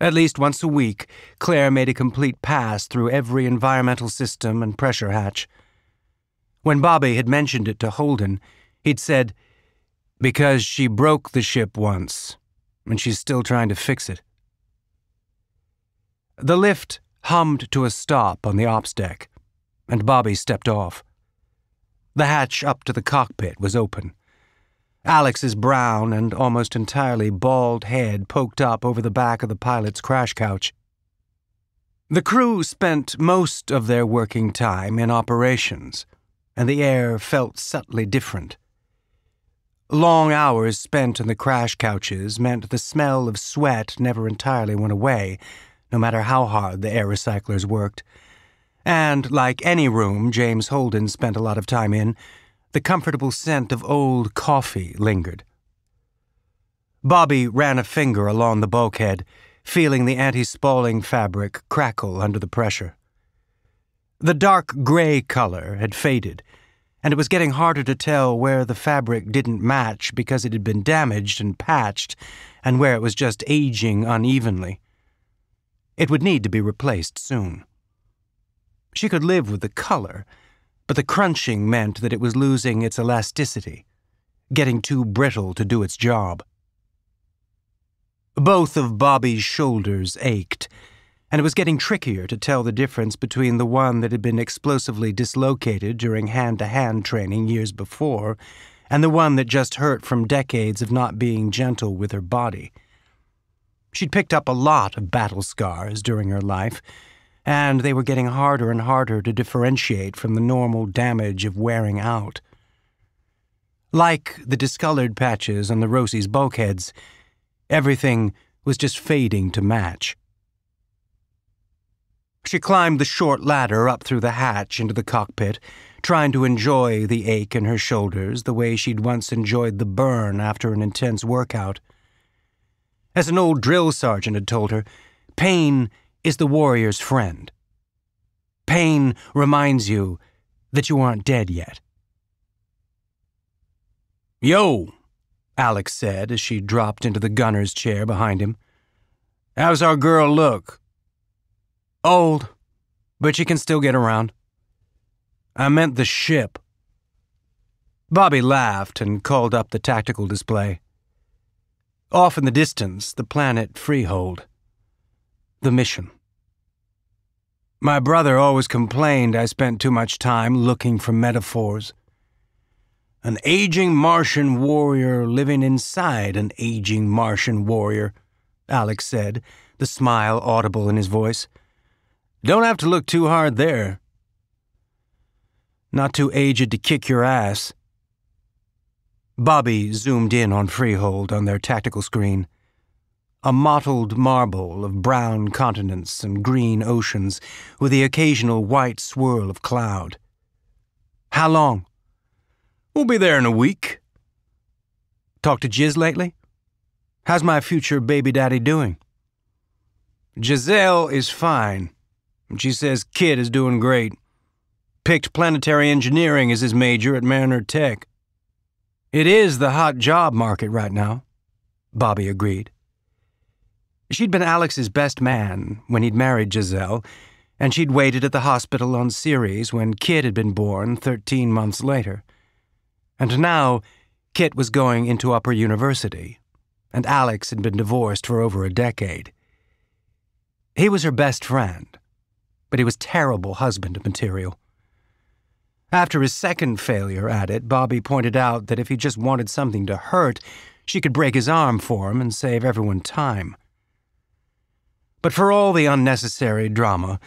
At least once a week, Claire made a complete pass through every environmental system and pressure hatch. When Bobby had mentioned it to Holden, he'd said, "Because she broke the ship once, and she's still trying to fix it." The lift hummed to a stop on the ops deck, and Bobby stepped off. The hatch up to the cockpit was open. Alex's brown and almost entirely bald head poked up over the back of the pilot's crash couch. The crew spent most of their working time in operations, and the air felt subtly different, Long hours spent in the crash couches meant the smell of sweat never entirely went away, no matter how hard the air recyclers worked. And, like any room James Holden spent a lot of time in, the comfortable scent of old coffee lingered. Bobby ran a finger along the bulkhead, feeling the anti-spalling fabric crackle under the pressure. The dark gray color had faded, and it was getting harder to tell where the fabric didn't match because it had been damaged and patched, and where it was just aging unevenly. It would need to be replaced soon. She could live with the color, but the crunching meant that it was losing its elasticity, getting too brittle to do its job. Both of Bobby's shoulders ached, and it was getting trickier to tell the difference between the one that had been explosively dislocated during hand-to-hand training years before and the one that just hurt from decades of not being gentle with her body. She'd picked up a lot of battle scars during her life, and they were getting harder and harder to differentiate from the normal damage of wearing out. Like the discolored patches on the Rosie's bulkheads, everything was just fading to match. She climbed the short ladder up through the hatch into the cockpit, trying to enjoy the ache in her shoulders the way she'd once enjoyed the burn after an intense workout. As an old drill sergeant had told her, pain is the warrior's friend. Pain reminds you that you aren't dead yet. "Yo," Alex said as she dropped into the gunner's chair behind him. "How's our girl look?" "Old, but she can still get around." "I meant the ship." Bobby laughed and called up the tactical display. Off in the distance, the planet Freehold. The mission. "My brother always complained I spent too much time looking for metaphors. An aging Martian warrior living inside an aging Martian warrior," Alex said, the smile audible in his voice. "Don't have to look too hard there." "Not too aged to kick your ass." Bobby zoomed in on Freehold on their tactical screen. A mottled marble of brown continents and green oceans with the occasional white swirl of cloud. "How long?" "We'll be there in a week." "Talk to Giz lately? How's my future baby daddy doing?" "Giselle is fine. She says Kit is doing great. Picked planetary engineering as his major at Mariner Tech." "It is the hot job market right now," Bobby agreed. She'd been Alex's best man when he'd married Giselle, and she'd waited at the hospital on Ceres when Kit had been born 13 months later. And now, Kit was going into upper university, and Alex had been divorced for over a decade. He was her best friend, but he was terrible husband material. After his second failure at it, Bobby pointed out that if he just wanted something to hurt, she could break his arm for him and save everyone time. But for all the unnecessary drama,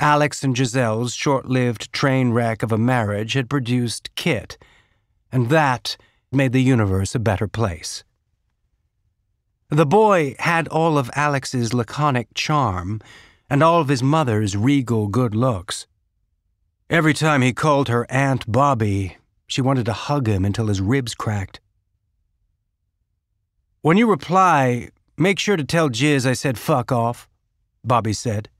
Alex and Giselle's short-lived train wreck of a marriage had produced Kit, and that made the universe a better place. The boy had all of Alex's laconic charm and all of his mother's regal good looks. Every time he called her Aunt Bobby, she wanted to hug him until his ribs cracked. "When you reply, make sure to tell Giz I said fuck off," Bobby said.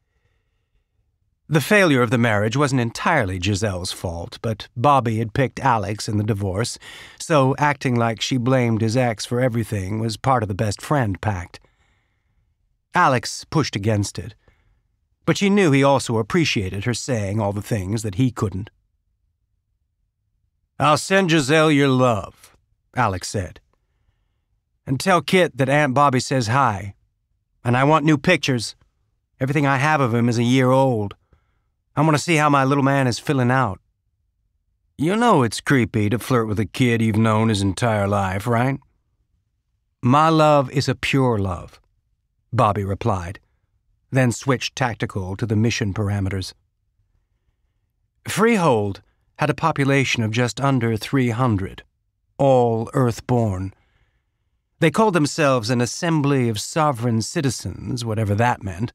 The failure of the marriage wasn't entirely Giselle's fault, but Bobby had picked Alex in the divorce, so acting like she blamed his ex for everything was part of the best friend pact. Alex pushed against it, but she knew he also appreciated her saying all the things that he couldn't. "I'll send Giselle your love," Alex said. "And tell Kit that Aunt Bobby says hi. And I want new pictures. Everything I have of him is a year old. I want to see how my little man is filling out." "You know it's creepy to flirt with a kid you've known his entire life, right?" "My love is a pure love," Bobby replied, then switched tactical to the mission parameters. Freehold had a population of just under 300, all Earthborn. They called themselves an assembly of sovereign citizens, whatever that meant.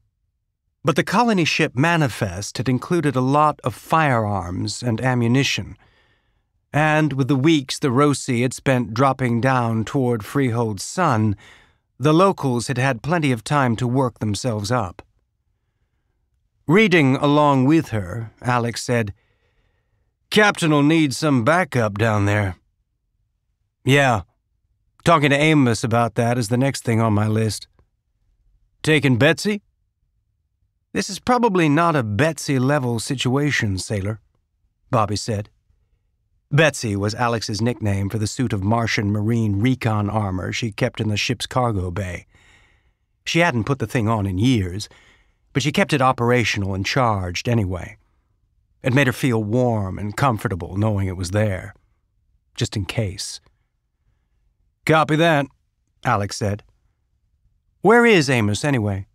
But the colony ship manifest had included a lot of firearms and ammunition, and with the weeks the Roci had spent dropping down toward Freehold Sun, the locals had had plenty of time to work themselves up. Reading along with her, Alex said, "Captain'll need some backup down there." "Yeah. Talking to Amos about that is the next thing on my list." "Taking Betsy?" "This is probably not a Betsy-level situation, Sailor," Bobby said. Betsy was Alex's nickname for the suit of Martian marine recon armor she kept in the ship's cargo bay. She hadn't put the thing on in years, but she kept it operational and charged anyway. It made her feel warm and comfortable knowing it was there, just in case. "Copy that," Alex said. "Where is Amos, anyway?"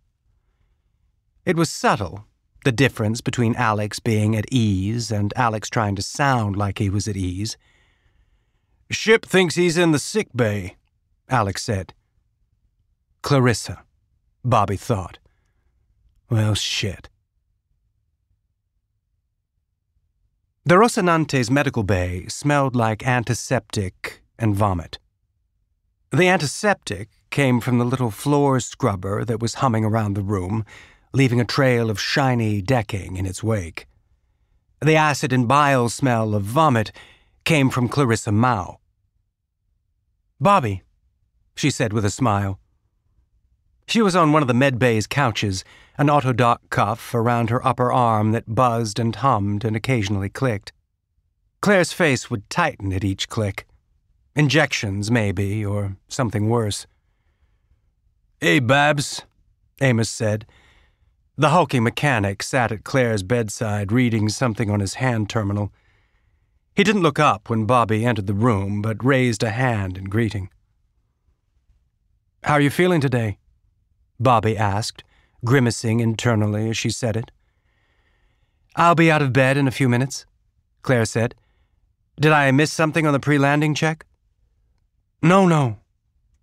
It was subtle, the difference between Alex being at ease and Alex trying to sound like he was at ease. "Ship thinks he's in the sick bay," Alex said. Clarissa, Bobby thought. Well, shit. The Rocinante's medical bay smelled like antiseptic and vomit. The antiseptic came from the little floor scrubber that was humming around the room, leaving a trail of shiny decking in its wake. The acid and bile smell of vomit came from Clarissa Mao. "Bobby," she said with a smile. She was on one of the medbay's couches, an autodoc cuff around her upper arm that buzzed and hummed and occasionally clicked. Claire's face would tighten at each click. Injections, maybe, or something worse. "Hey, Babs," Amos said. The hulky mechanic sat at Claire's bedside reading something on his hand terminal. He didn't look up when Bobby entered the room, but raised a hand in greeting. "How are you feeling today?" Bobby asked, grimacing internally as she said it. "I'll be out of bed in a few minutes," Claire said. "Did I miss something on the pre-landing check?" No,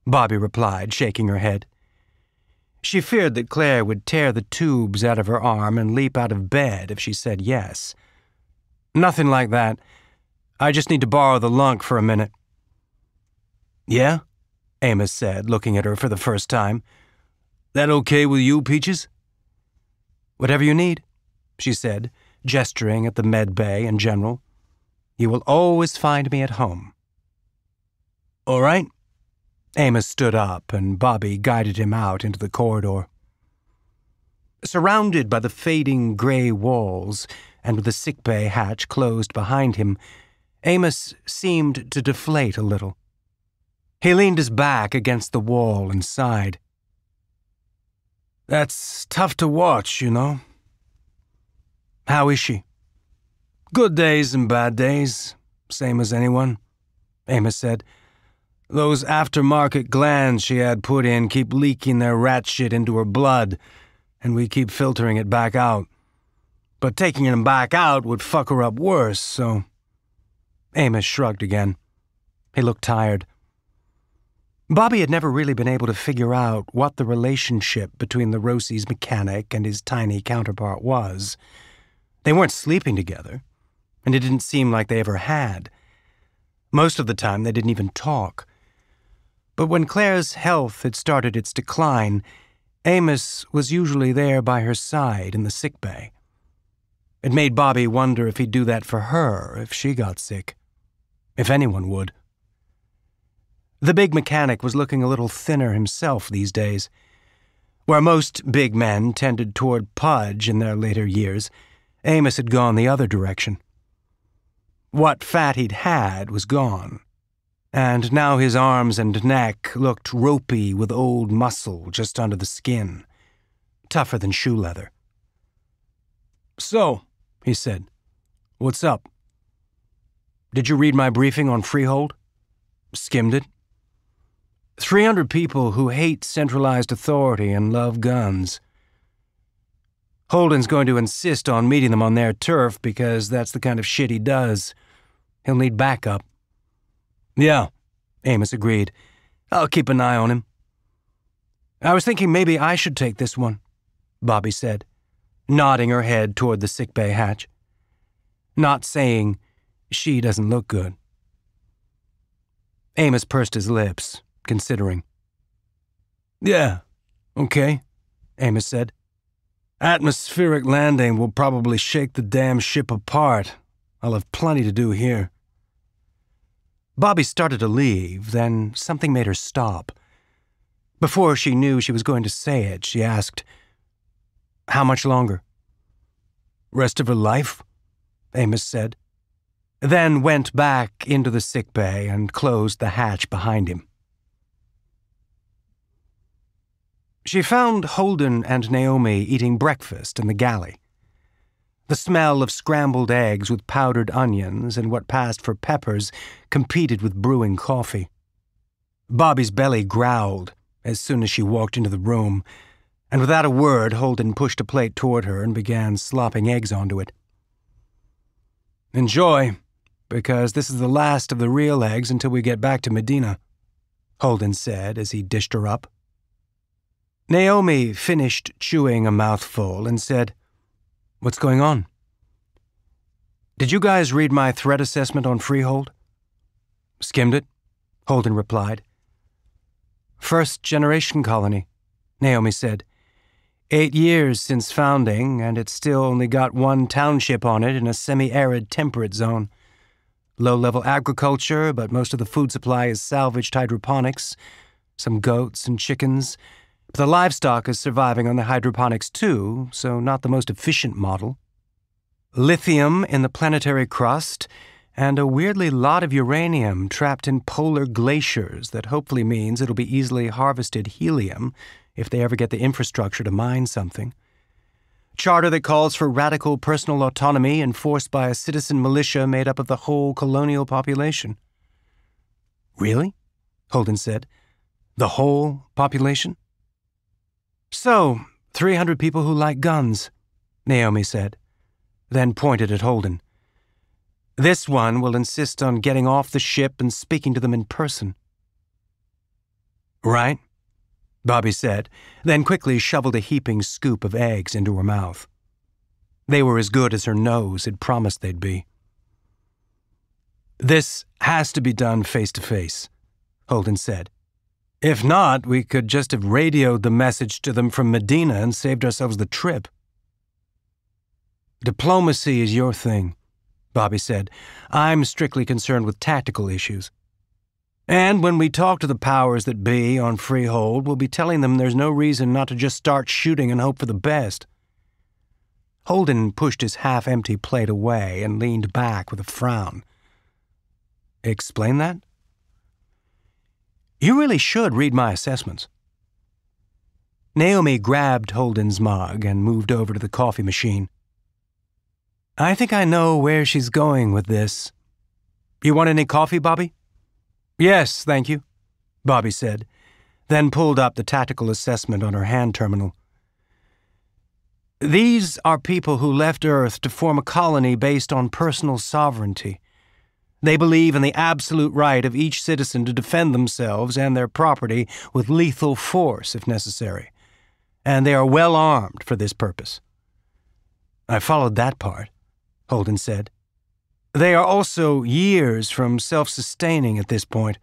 Bobby replied, shaking her head. She feared that Claire would tear the tubes out of her arm and leap out of bed if she said yes. "Nothing like that. I just need to borrow the lunk for a minute." "Yeah?" Amos said, looking at her for the first time. "That okay with you, Peaches?" "Whatever you need," she said, gesturing at the med bay in general. "You will always find me at home." "All right." Amos stood up, and Bobby guided him out into the corridor. Surrounded by the fading gray walls and with the sickbay hatch closed behind him, Amos seemed to deflate a little. He leaned his back against the wall and sighed. "That's tough to watch, you know." "How is she?" "Good days and bad days, same as anyone," Amos said. "Those aftermarket glands she had put in keep leaking their rat shit into her blood, and we keep filtering it back out. But taking them back out would fuck her up worse, so..." Amos shrugged again. He looked tired. Bobby had never really been able to figure out what the relationship between the Rosie's mechanic and his tiny counterpart was. They weren't sleeping together, and it didn't seem like they ever had. Most of the time they didn't even talk. But when Claire's health had started its decline, Amos was usually there by her side in the sickbay. It made Bobby wonder if he'd do that for her if she got sick, if anyone would. The big mechanic was looking a little thinner himself these days. Where most big men tended toward pudge in their later years, Amos had gone the other direction. What fat he'd had was gone, and now his arms and neck looked ropey with old muscle just under the skin, tougher than shoe leather. "So," he said, "what's up? Did you read my briefing on Freehold? Skimmed it? 300 people who hate centralized authority and love guns. Holden's going to insist on meeting them on their turf because that's the kind of shit he does. He'll need backup." "Yeah, Amos agreed. I'll keep an eye on him. I was thinking maybe I should take this one, Bobby said, nodding her head toward the sickbay hatch. Not saying she doesn't look good. Amos pursed his lips, considering. Yeah, okay, Amos said. Atmospheric landing will probably shake the damn ship apart. I'll have plenty to do here. Bobby started to leave, then something made her stop. Before she knew she was going to say it, she asked, How much longer? Rest of her life, Amos said, then went back into the sickbay and closed the hatch behind him. She found Holden and Naomi eating breakfast in the galley. The smell of scrambled eggs with powdered onions and what passed for peppers competed with brewing coffee. Bobby's belly growled as soon as she walked into the room, and without a word, Holden pushed a plate toward her and began slopping eggs onto it. Enjoy, because this is the last of the real eggs until we get back to Medina, Holden said as he dished her up. Naomi finished chewing a mouthful and said, What's going on? Did you guys read my threat assessment on Freehold? Skimmed it, Holden replied. First generation colony, Naomi said. 8 years since founding, and it's still only got one township on it in a semi-arid temperate zone. Low-level agriculture, but most of the food supply is salvaged hydroponics, some goats and chickens. But the livestock is surviving on the hydroponics too, so not the most efficient model. Lithium in the planetary crust, and a weirdly lot of uranium trapped in polar glaciers that hopefully means it'll be easily harvested helium if they ever get the infrastructure to mine something. Charter that calls for radical personal autonomy enforced by a citizen militia made up of the whole colonial population. Really? Holden said. The whole population? So, 300 people who like guns, Naomi said, then pointed at Holden. This one will insist on getting off the ship and speaking to them in person. Right? Bobby said, then quickly shoveled a heaping scoop of eggs into her mouth. They were as good as her nose had promised they'd be. This has to be done face to face, Holden said. If not, we could just have radioed the message to them from Medina and saved ourselves the trip. Diplomacy is your thing, Bobby said. I'm strictly concerned with tactical issues. And when we talk to the powers that be on Freehold, we'll be telling them there's no reason not to just start shooting and hope for the best. Holden pushed his half-empty plate away and leaned back with a frown. Explain that? You really should read my assessments. Naomi grabbed Holden's mug and moved over to the coffee machine. I think I know where she's going with this. You want any coffee, Bobby? Yes, thank you, Bobby said, then pulled up the tactical assessment on her hand terminal. These are people who left Earth to form a colony based on personal sovereignty. They believe in the absolute right of each citizen to defend themselves and their property with lethal force if necessary, and they are well armed for this purpose. I followed that part, Holden said. They are also years from self-sustaining at this point.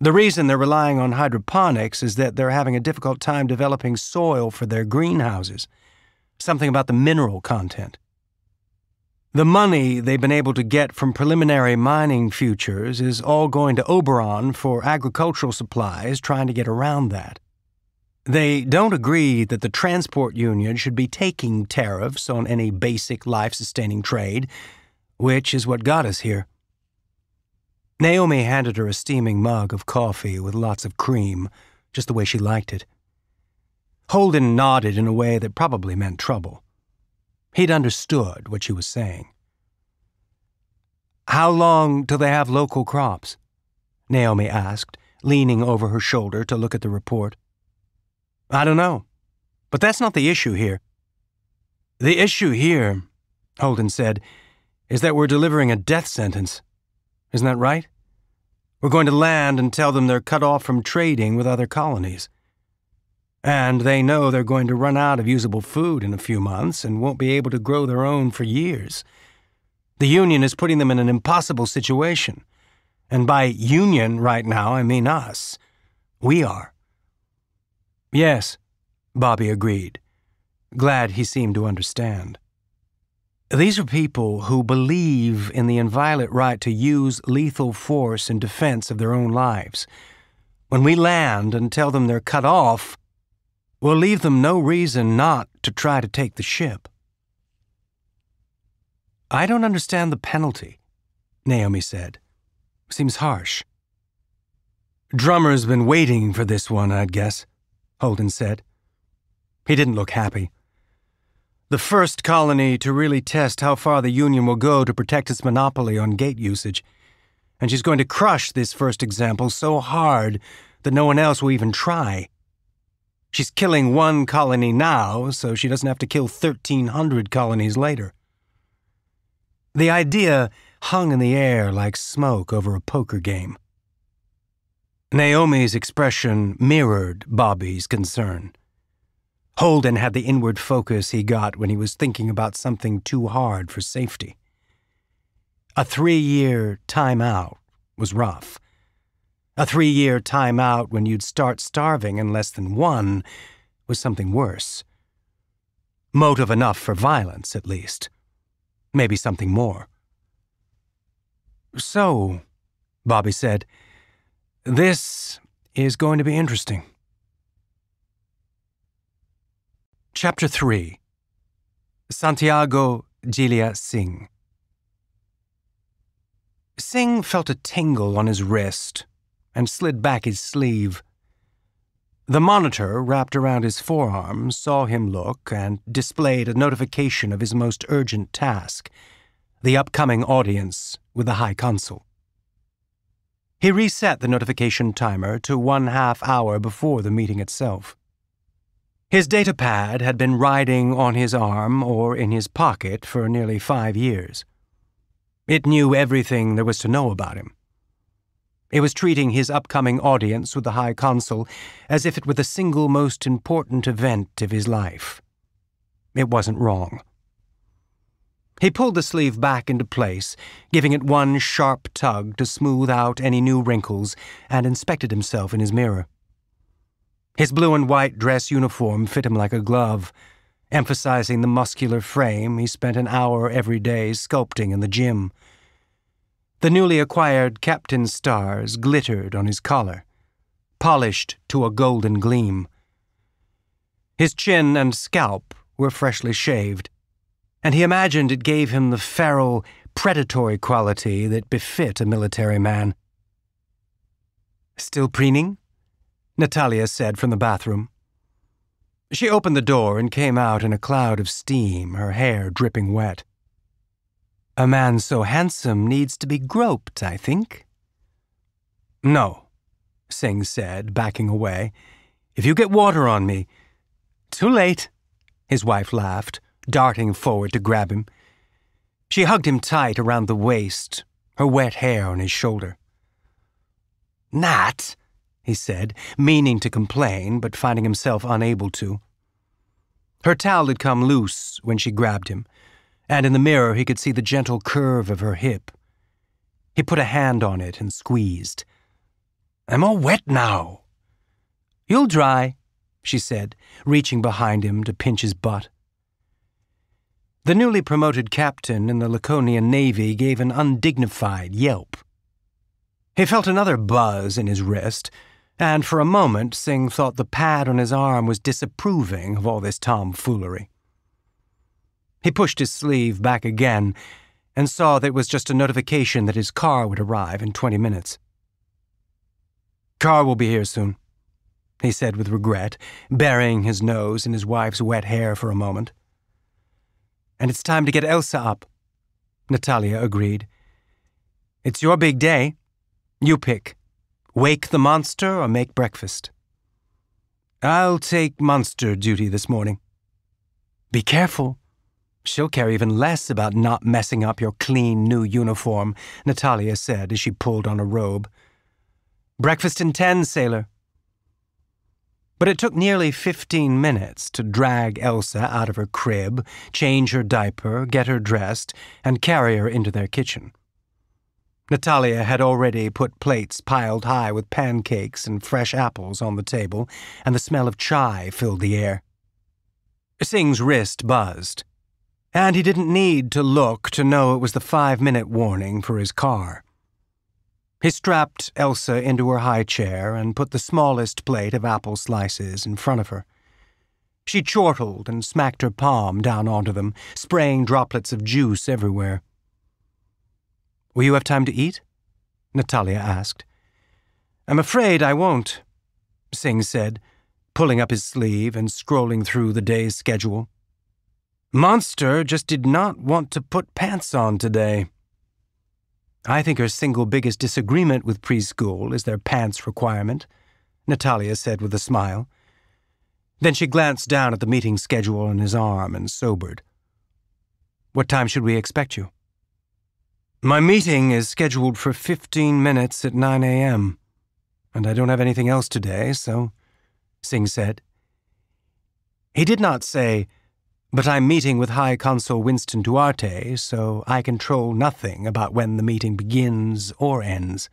The reason they're relying on hydroponics is that they're having a difficult time developing soil for their greenhouses, something about the mineral content. The money they've been able to get from preliminary mining futures is all going to Oberon for agricultural supplies, trying to get around that. They don't agree that the Transport Union should be taking tariffs on any basic life-sustaining trade, which is what got us here. Naomi handed her a steaming mug of coffee with lots of cream, just the way she liked it. Holden nodded in a way that probably meant trouble. He'd understood what she was saying. How long till they have local crops? Naomi asked, leaning over her shoulder to look at the report. I don't know, but that's not the issue here. The issue here, Holden said, is that we're delivering a death sentence. Isn't that right? We're going to land and tell them they're cut off from trading with other colonies. And they know they're going to run out of usable food in a few months and won't be able to grow their own for years. The Union is putting them in an impossible situation. And by Union right now, I mean us. We are. Yes, Bobby agreed, glad he seemed to understand. These are people who believe in the inviolate right to use lethal force in defense of their own lives. When we land and tell them they're cut off, we'll leave them no reason not to try to take the ship. I don't understand the penalty, Naomi said. Seems harsh. Drummer's been waiting for this one, I'd guess, Holden said. He didn't look happy. The first colony to really test how far the Union will go to protect its monopoly on gate usage. And she's going to crush this first example so hard that no one else will even try. She's killing one colony now, so she doesn't have to kill 1,300 colonies later. The idea hung in the air like smoke over a poker game. Naomi's expression mirrored Bobby's concern. Holden had the inward focus he got when he was thinking about something too hard for safety. A 3-year timeout was rough. A 3-year timeout when you'd start starving in less than one was something worse. Motive enough for violence, at least. Maybe something more. So, Bobby said, this is going to be interesting. Chapter 3. Santiago Jilia Singh. Singh felt a tingle on his wrist and slid back his sleeve. The monitor wrapped around his forearm saw him look and displayed a notification of his most urgent task, the upcoming audience with the High Consul. He reset the notification timer to 1/2 hour before the meeting itself. His datapad had been riding on his arm or in his pocket for nearly 5 years. It knew everything there was to know about him. It was treating his upcoming audience with the High Consul as if it were the single most important event of his life. It wasn't wrong. He pulled the sleeve back into place, giving it one sharp tug to smooth out any new wrinkles, and inspected himself in his mirror. His blue and white dress uniform fit him like a glove, emphasizing the muscular frame he spent an hour every day sculpting in the gym. The newly acquired captain's stars glittered on his collar, polished to a golden gleam. His chin and scalp were freshly shaved, and he imagined it gave him the feral, predatory quality that befit a military man. "Still preening?" Natalia said from the bathroom. She opened the door and came out in a cloud of steam, her hair dripping wet. "A man so handsome needs to be groped, I think." "No," Singh said, backing away. "If you get water on me—" "Too late," his wife laughed, darting forward to grab him. She hugged him tight around the waist, her wet hair on his shoulder. "Nat," he said, meaning to complain but finding himself unable to. Her towel had come loose when she grabbed him, and in the mirror he could see the gentle curve of her hip. He put a hand on it and squeezed. "I'm all wet now." "You'll dry," she said, reaching behind him to pinch his butt. The newly promoted captain in the Laconian Navy gave an undignified yelp. He felt another buzz in his wrist, and for a moment Singh thought the pad on his arm was disapproving of all this tomfoolery. He pushed his sleeve back again and saw that it was just a notification that his car would arrive in 20 minutes. "Car will be here soon," he said with regret, burying his nose in his wife's wet hair for a moment. "And it's time to get Elsa up," Natalia agreed. "It's your big day. You pick. Wake the monster or make breakfast." "I'll take monster duty this morning." "Be careful. She'll care even less about not messing up your clean new uniform," Natalia said as she pulled on a robe. Breakfast in 10, sailor. But it took nearly 15 minutes to drag Elsa out of her crib, change her diaper, get her dressed, and carry her into their kitchen. Natalia had already put plates piled high with pancakes and fresh apples on the table, and the smell of chai filled the air. Singh's wrist buzzed, and he didn't need to look to know it was the 5-minute warning for his car. He strapped Elsa into her high chair and put the smallest plate of apple slices in front of her. She chortled and smacked her palm down onto them, spraying droplets of juice everywhere. "Will you have time to eat?" Natalia asked. "I'm afraid I won't," Singh said, pulling up his sleeve and scrolling through the day's schedule. Monster just did not want to put pants on today. I think her single biggest disagreement with preschool is their pants requirement, Natalia said with a smile. Then she glanced down at the meeting schedule on his arm and sobered. "What time should we expect you?" "My meeting is scheduled for 15 minutes at 9 a.m., and I don't have anything else today, so," Singh said. He did not say, "But I'm meeting with High Consul Winston Duarte, so I control nothing about when the meeting begins or ends."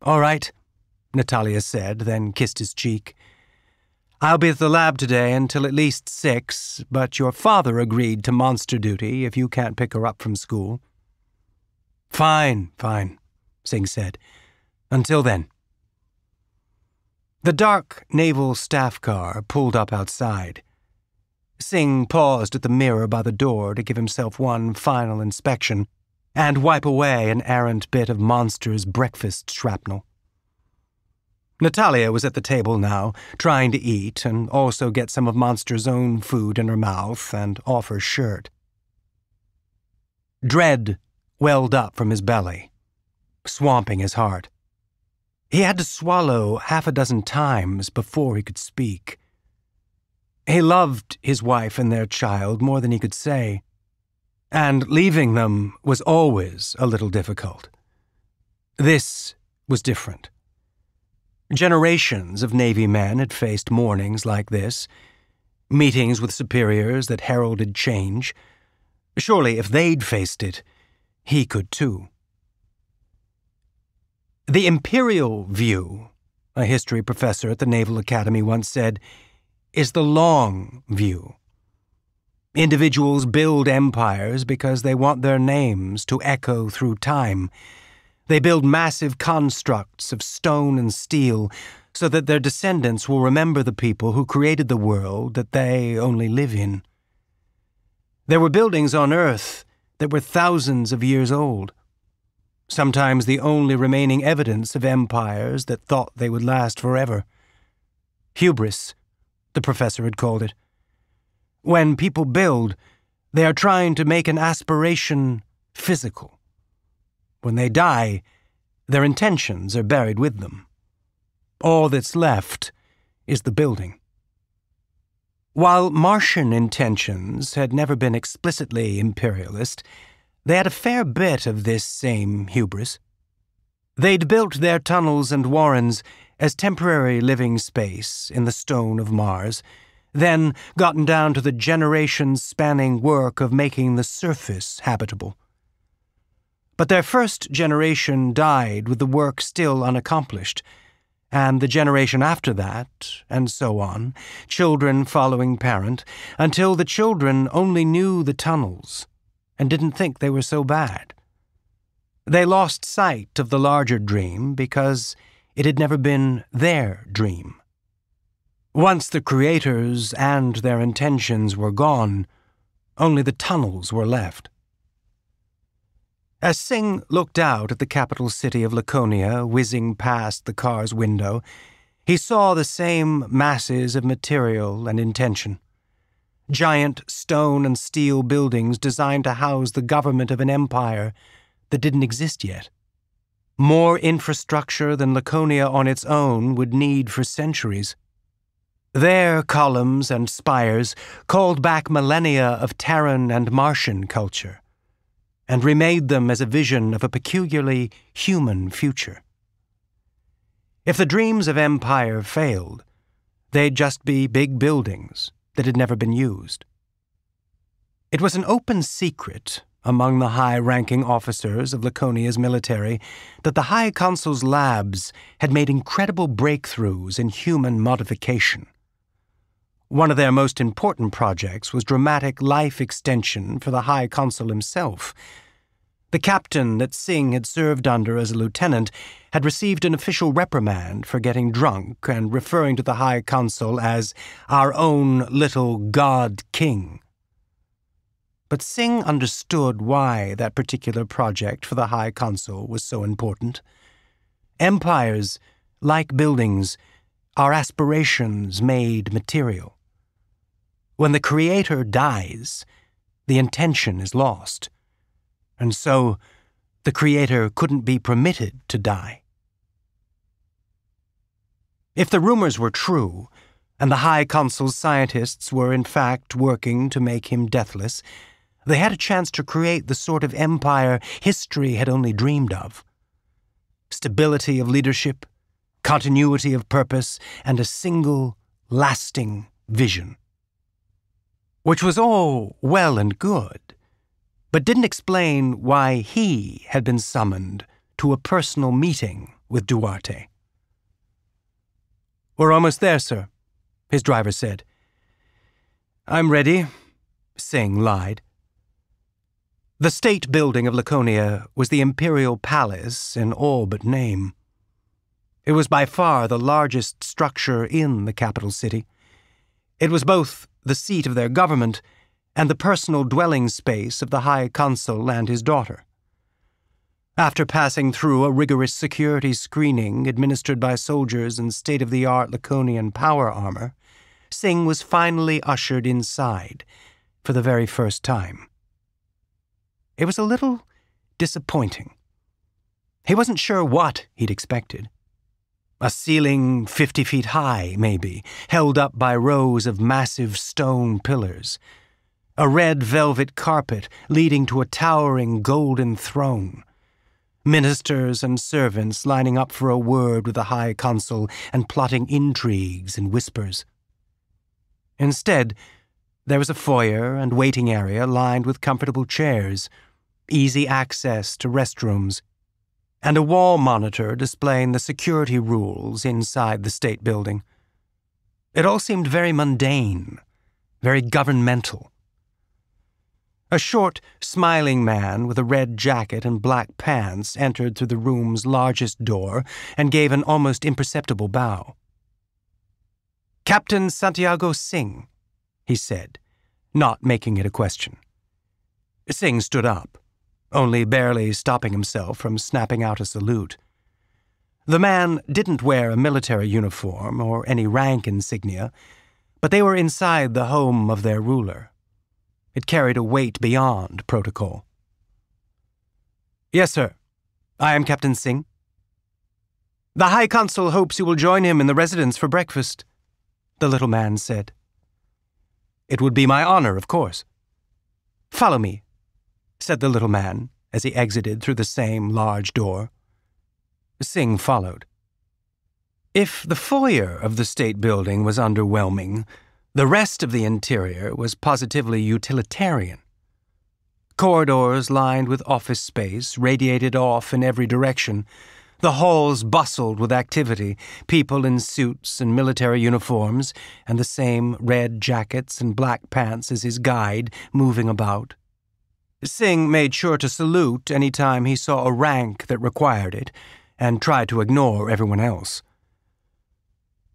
"All right," Natalia said, then kissed his cheek. "I'll be at the lab today until at least 6, but your father agreed to monster duty if you can't pick her up from school." Fine, Singh said. "Until then." The dark naval staff car pulled up outside. Singh paused at the mirror by the door to give himself one final inspection and wipe away an errant bit of Monster's breakfast shrapnel. Natalia was at the table now, trying to eat and also get some of Monster's own food in her mouth and off her shirt. Dread welled up from his belly, swamping his heart. He had to swallow 6 times before he could speak. He loved his wife and their child more than he could say, and leaving them was always a little difficult. This was different. Generations of Navy men had faced mornings like this, meetings with superiors that heralded change. Surely if they'd faced it, he could too. The imperial view, a history professor at the Naval Academy once said, is the long view. Individuals build empires because they want their names to echo through time. They build massive constructs of stone and steel so that their descendants will remember the people who created the world that they only live in. There were buildings on Earth that were thousands of years old, sometimes the only remaining evidence of empires that thought they would last forever. Hubris, the professor had called it. When people build, they are trying to make an aspiration physical. When they die, their intentions are buried with them. All that's left is the building. While Martian intentions had never been explicitly imperialist, they had a fair bit of this same hubris. They'd built their tunnels and warrens as temporary living space in the stone of Mars, then gotten down to the generation-spanning work of making the surface habitable. But their first generation died with the work still unaccomplished, and the generation after that, and so on, children following parent, until the children only knew the tunnels and didn't think they were so bad. They lost sight of the larger dream because it had never been their dream. Once the creators and their intentions were gone, only the tunnels were left. As Singh looked out at the capital city of Laconia whizzing past the car's window, he saw the same masses of material and intention. Giant stone and steel buildings designed to house the government of an empire that didn't exist yet. More infrastructure than Laconia on its own would need for centuries. Their columns and spires called back millennia of Terran and Martian culture, and remade them as a vision of a peculiarly human future. If the dreams of empire failed, they'd just be big buildings that had never been used. It was an open secret among the high-ranking officers of Laconia's military that the High Consul's labs had made incredible breakthroughs in human modification. One of their most important projects was dramatic life extension for the High Consul himself. The captain that Singh had served under as a lieutenant had received an official reprimand for getting drunk and referring to the High Consul as our own little God King. But Singh understood why that particular project for the High Consul was so important. Empires, like buildings, are aspirations made material. When the creator dies, the intention is lost, and so the creator couldn't be permitted to die. If the rumors were true, and the High Consul's scientists were in fact working to make him deathless, they had a chance to create the sort of empire history had only dreamed of. Stability of leadership, continuity of purpose, and a single, lasting vision. Which was all well and good, but didn't explain why he had been summoned to a personal meeting with Duarte. "We're almost there, sir," his driver said. "I'm ready," Singh lied. The state building of Laconia was the Imperial Palace in all but name. It was by far the largest structure in the capital city. It was both the seat of their government and the personal dwelling space of the High Consul and his daughter. After passing through a rigorous security screening administered by soldiers in state-of-the-art Laconian power armor, Singh was finally ushered inside for the very first time. It was a little disappointing. He wasn't sure what he'd expected. A ceiling 50 feet high, maybe, held up by rows of massive stone pillars. A red velvet carpet leading to a towering golden throne. Ministers and servants lining up for a word with the High Consul and plotting intrigues in whispers. Instead, there was a foyer and waiting area lined with comfortable chairs, easy access to restrooms, and a wall monitor displaying the security rules inside the state building. It all seemed very mundane, very governmental. A short, smiling man with a red jacket and black pants entered through the room's largest door and gave an almost imperceptible bow. "Captain Santiago Singh," he said, not making it a question. Singh stood up, only barely stopping himself from snapping out a salute. The man didn't wear a military uniform or any rank insignia, but they were inside the home of their ruler. It carried a weight beyond protocol. "Yes, sir. I am Captain Singh. The High Consul hopes you will join him in the residence for breakfast," the little man said. "It would be my honor, of course." "Follow me," said the little man as he exited through the same large door. Singh followed. If the foyer of the state building was underwhelming, the rest of the interior was positively utilitarian. Corridors lined with office space radiated off in every direction. The halls bustled with activity, people in suits and military uniforms, and the same red jackets and black pants as his guide moving about. Singh made sure to salute any time he saw a rank that required it, and tried to ignore everyone else.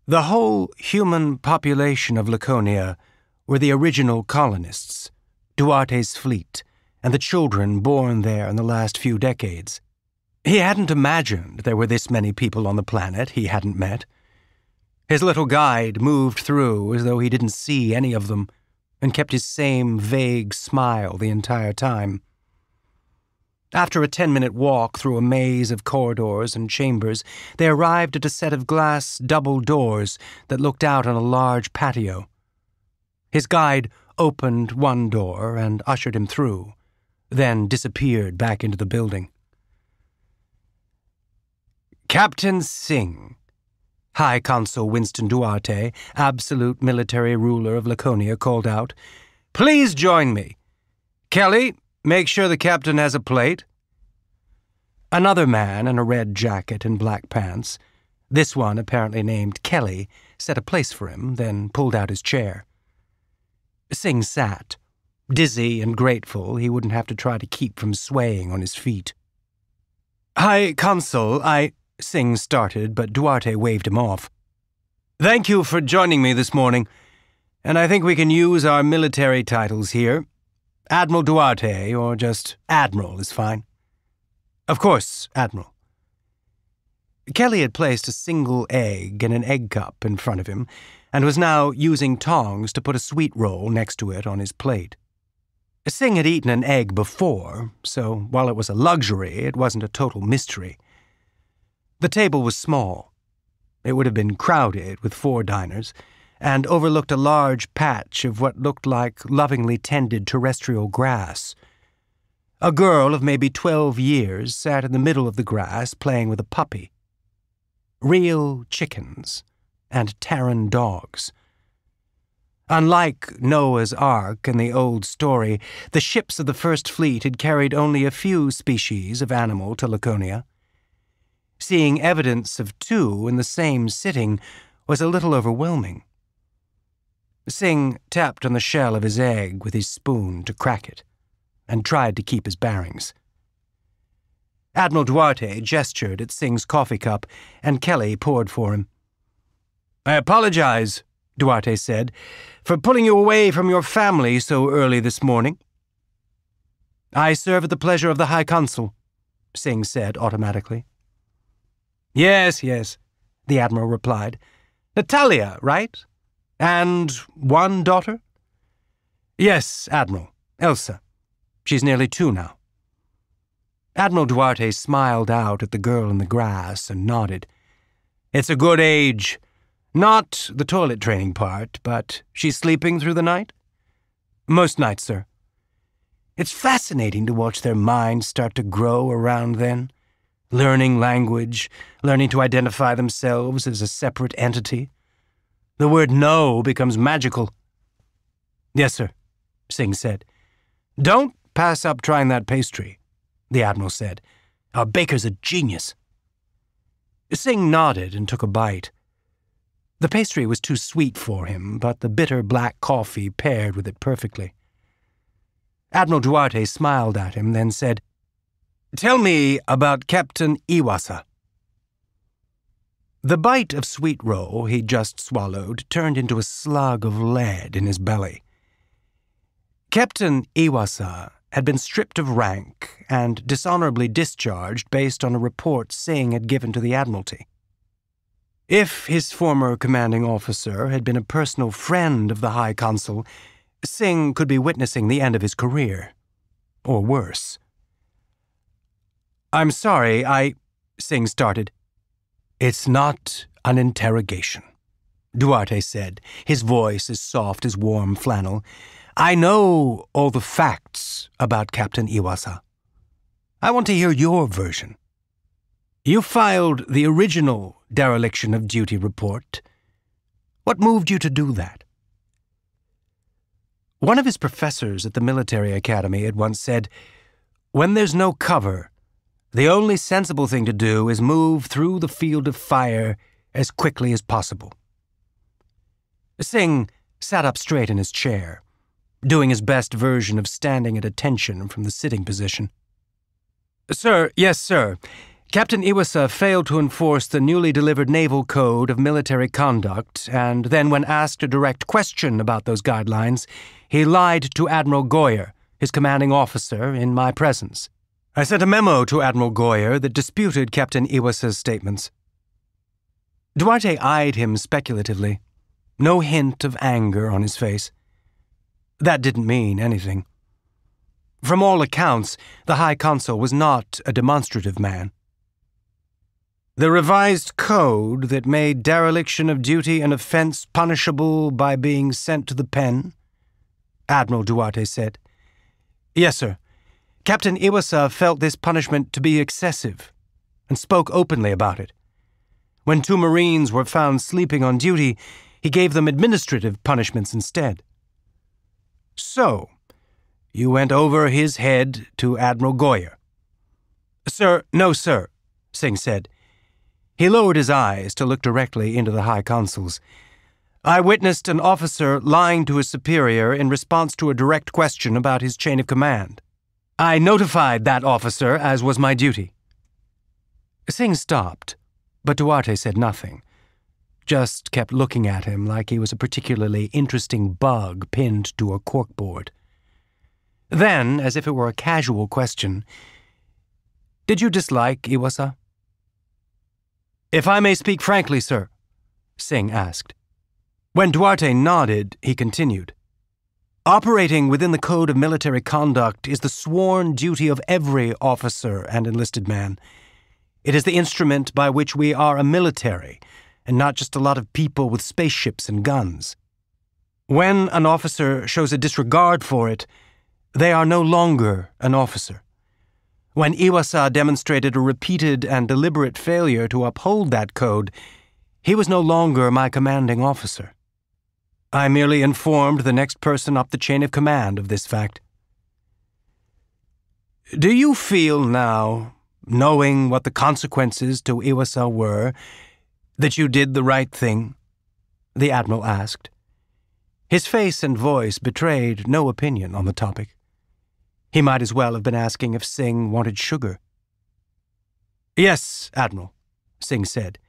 The whole human population of Laconia were the original colonists, Duarte's fleet, and the children born there in the last few decades. He hadn't imagined there were this many people on the planet he hadn't met. His little guide moved through as though he didn't see any of them, and kept his same vague smile the entire time. After a 10-minute walk through a maze of corridors and chambers, they arrived at a set of glass double doors that looked out on a large patio. His guide opened one door and ushered him through, then disappeared back into the building. "Captain Singh, High Consul Winston Duarte, absolute military ruler of Laconia, called out, "Please join me. Kelly, make sure the captain has a plate." Another man in a red jacket and black pants, this one apparently named Kelly, set a place for him, then pulled out his chair. Singh sat. Dizzy and grateful, he wouldn't have to try to keep from swaying on his feet. "High Consul, Singh started, but Duarte waved him off. "Thank you for joining me this morning, and I think we can use our military titles here. Admiral Duarte, or just Admiral, is fine." "Of course, Admiral." Kelly had placed a single egg in an egg cup in front of him, and was now using tongs to put a sweet roll next to it on his plate. Singh had eaten an egg before, so while it was a luxury, it wasn't a total mystery. The table was small. It would have been crowded with four diners, and overlooked a large patch of what looked like lovingly tended terrestrial grass. A girl of maybe 12 years sat in the middle of the grass playing with a puppy. Real chickens and Terran dogs. Unlike Noah's Ark in the old story, the ships of the First Fleet had carried only a few species of animal to Laconia. Seeing evidence of two in the same sitting was a little overwhelming. Singh tapped on the shell of his egg with his spoon to crack it, and tried to keep his bearings. Admiral Duarte gestured at Singh's coffee cup, and Kelly poured for him. "I apologize," Duarte said, "for pulling you away from your family so early this morning." "I serve at the pleasure of the High Consul," Singh said automatically. "Yes, yes," the Admiral replied. "Natalia, right? And one daughter?" "Yes, Admiral. Elsa. She's nearly 2 now." Admiral Duarte smiled out at the girl in the grass and nodded. "It's a good age. Not the toilet training part, but she's sleeping through the night?" "Most nights, sir." "It's fascinating to watch their minds start to grow around then. Learning language, learning to identify themselves as a separate entity. The word no becomes magical." "Yes, sir," Singh said. "Don't pass up trying that pastry," the Admiral said. "Our baker's a genius." Singh nodded and took a bite. The pastry was too sweet for him, but the bitter black coffee paired with it perfectly. Admiral Duarte smiled at him, then said, "Tell me about Captain Iwasa." The bite of sweet roll he just swallowed turned into a slug of lead in his belly. Captain Iwasa had been stripped of rank and dishonorably discharged based on a report Singh had given to the Admiralty. If his former commanding officer had been a personal friend of the High Consul, Singh could be witnessing the end of his career, or worse. "I'm sorry, Singh started. "It's not an interrogation," Duarte said, his voice as soft as warm flannel. "I know all the facts about Captain Iwasa. I want to hear your version. You filed the original dereliction of duty report. What moved you to do that?" One of his professors at the military academy had once said, "When there's no cover, the only sensible thing to do is move through the field of fire as quickly as possible." Singh sat up straight in his chair, doing his best version of standing at attention from the sitting position. "Sir, yes, sir. Captain Iwasa failed to enforce the newly delivered Naval Code of Military Conduct, and then when asked a direct question about those guidelines, he lied to Admiral Goyer, his commanding officer, in my presence. I sent a memo to Admiral Goyer that disputed Captain Iwasa's statements." Duarte eyed him speculatively, no hint of anger on his face. That didn't mean anything. From all accounts, the High Consul was not a demonstrative man. "The revised code that made dereliction of duty an offense punishable by being sent to the pen?" Admiral Duarte said. "Yes, sir. Captain Iwasa felt this punishment to be excessive, and spoke openly about it. When two Marines were found sleeping on duty, he gave them administrative punishments instead. So, you went over his head to Admiral Goyer. Sir, no, sir, Singh said. He lowered his eyes to look directly into the High Consul's. I witnessed an officer lying to his superior in response to a direct question about his chain of command. I notified that officer, as was my duty. Singh stopped, but Duarte said nothing. Just kept looking at him like he was a particularly interesting bug pinned to a corkboard. Then, as if it were a casual question, Did you dislike Iwasa? If I may speak frankly, sir, Singh asked. When Duarte nodded, he continued. Operating within the code of military conduct is the sworn duty of every officer and enlisted man. It is the instrument by which we are a military, and not just a lot of people with spaceships and guns. When an officer shows a disregard for it, they are no longer an officer. When Iwasa demonstrated a repeated and deliberate failure to uphold that code, he was no longer my commanding officer. I merely informed the next person up the chain of command of this fact. Do you feel now, knowing what the consequences to Iwasa were, that you did the right thing? The Admiral asked. His face and voice betrayed no opinion on the topic. He might as well have been asking if Singh wanted sugar. Yes, Admiral, Singh said.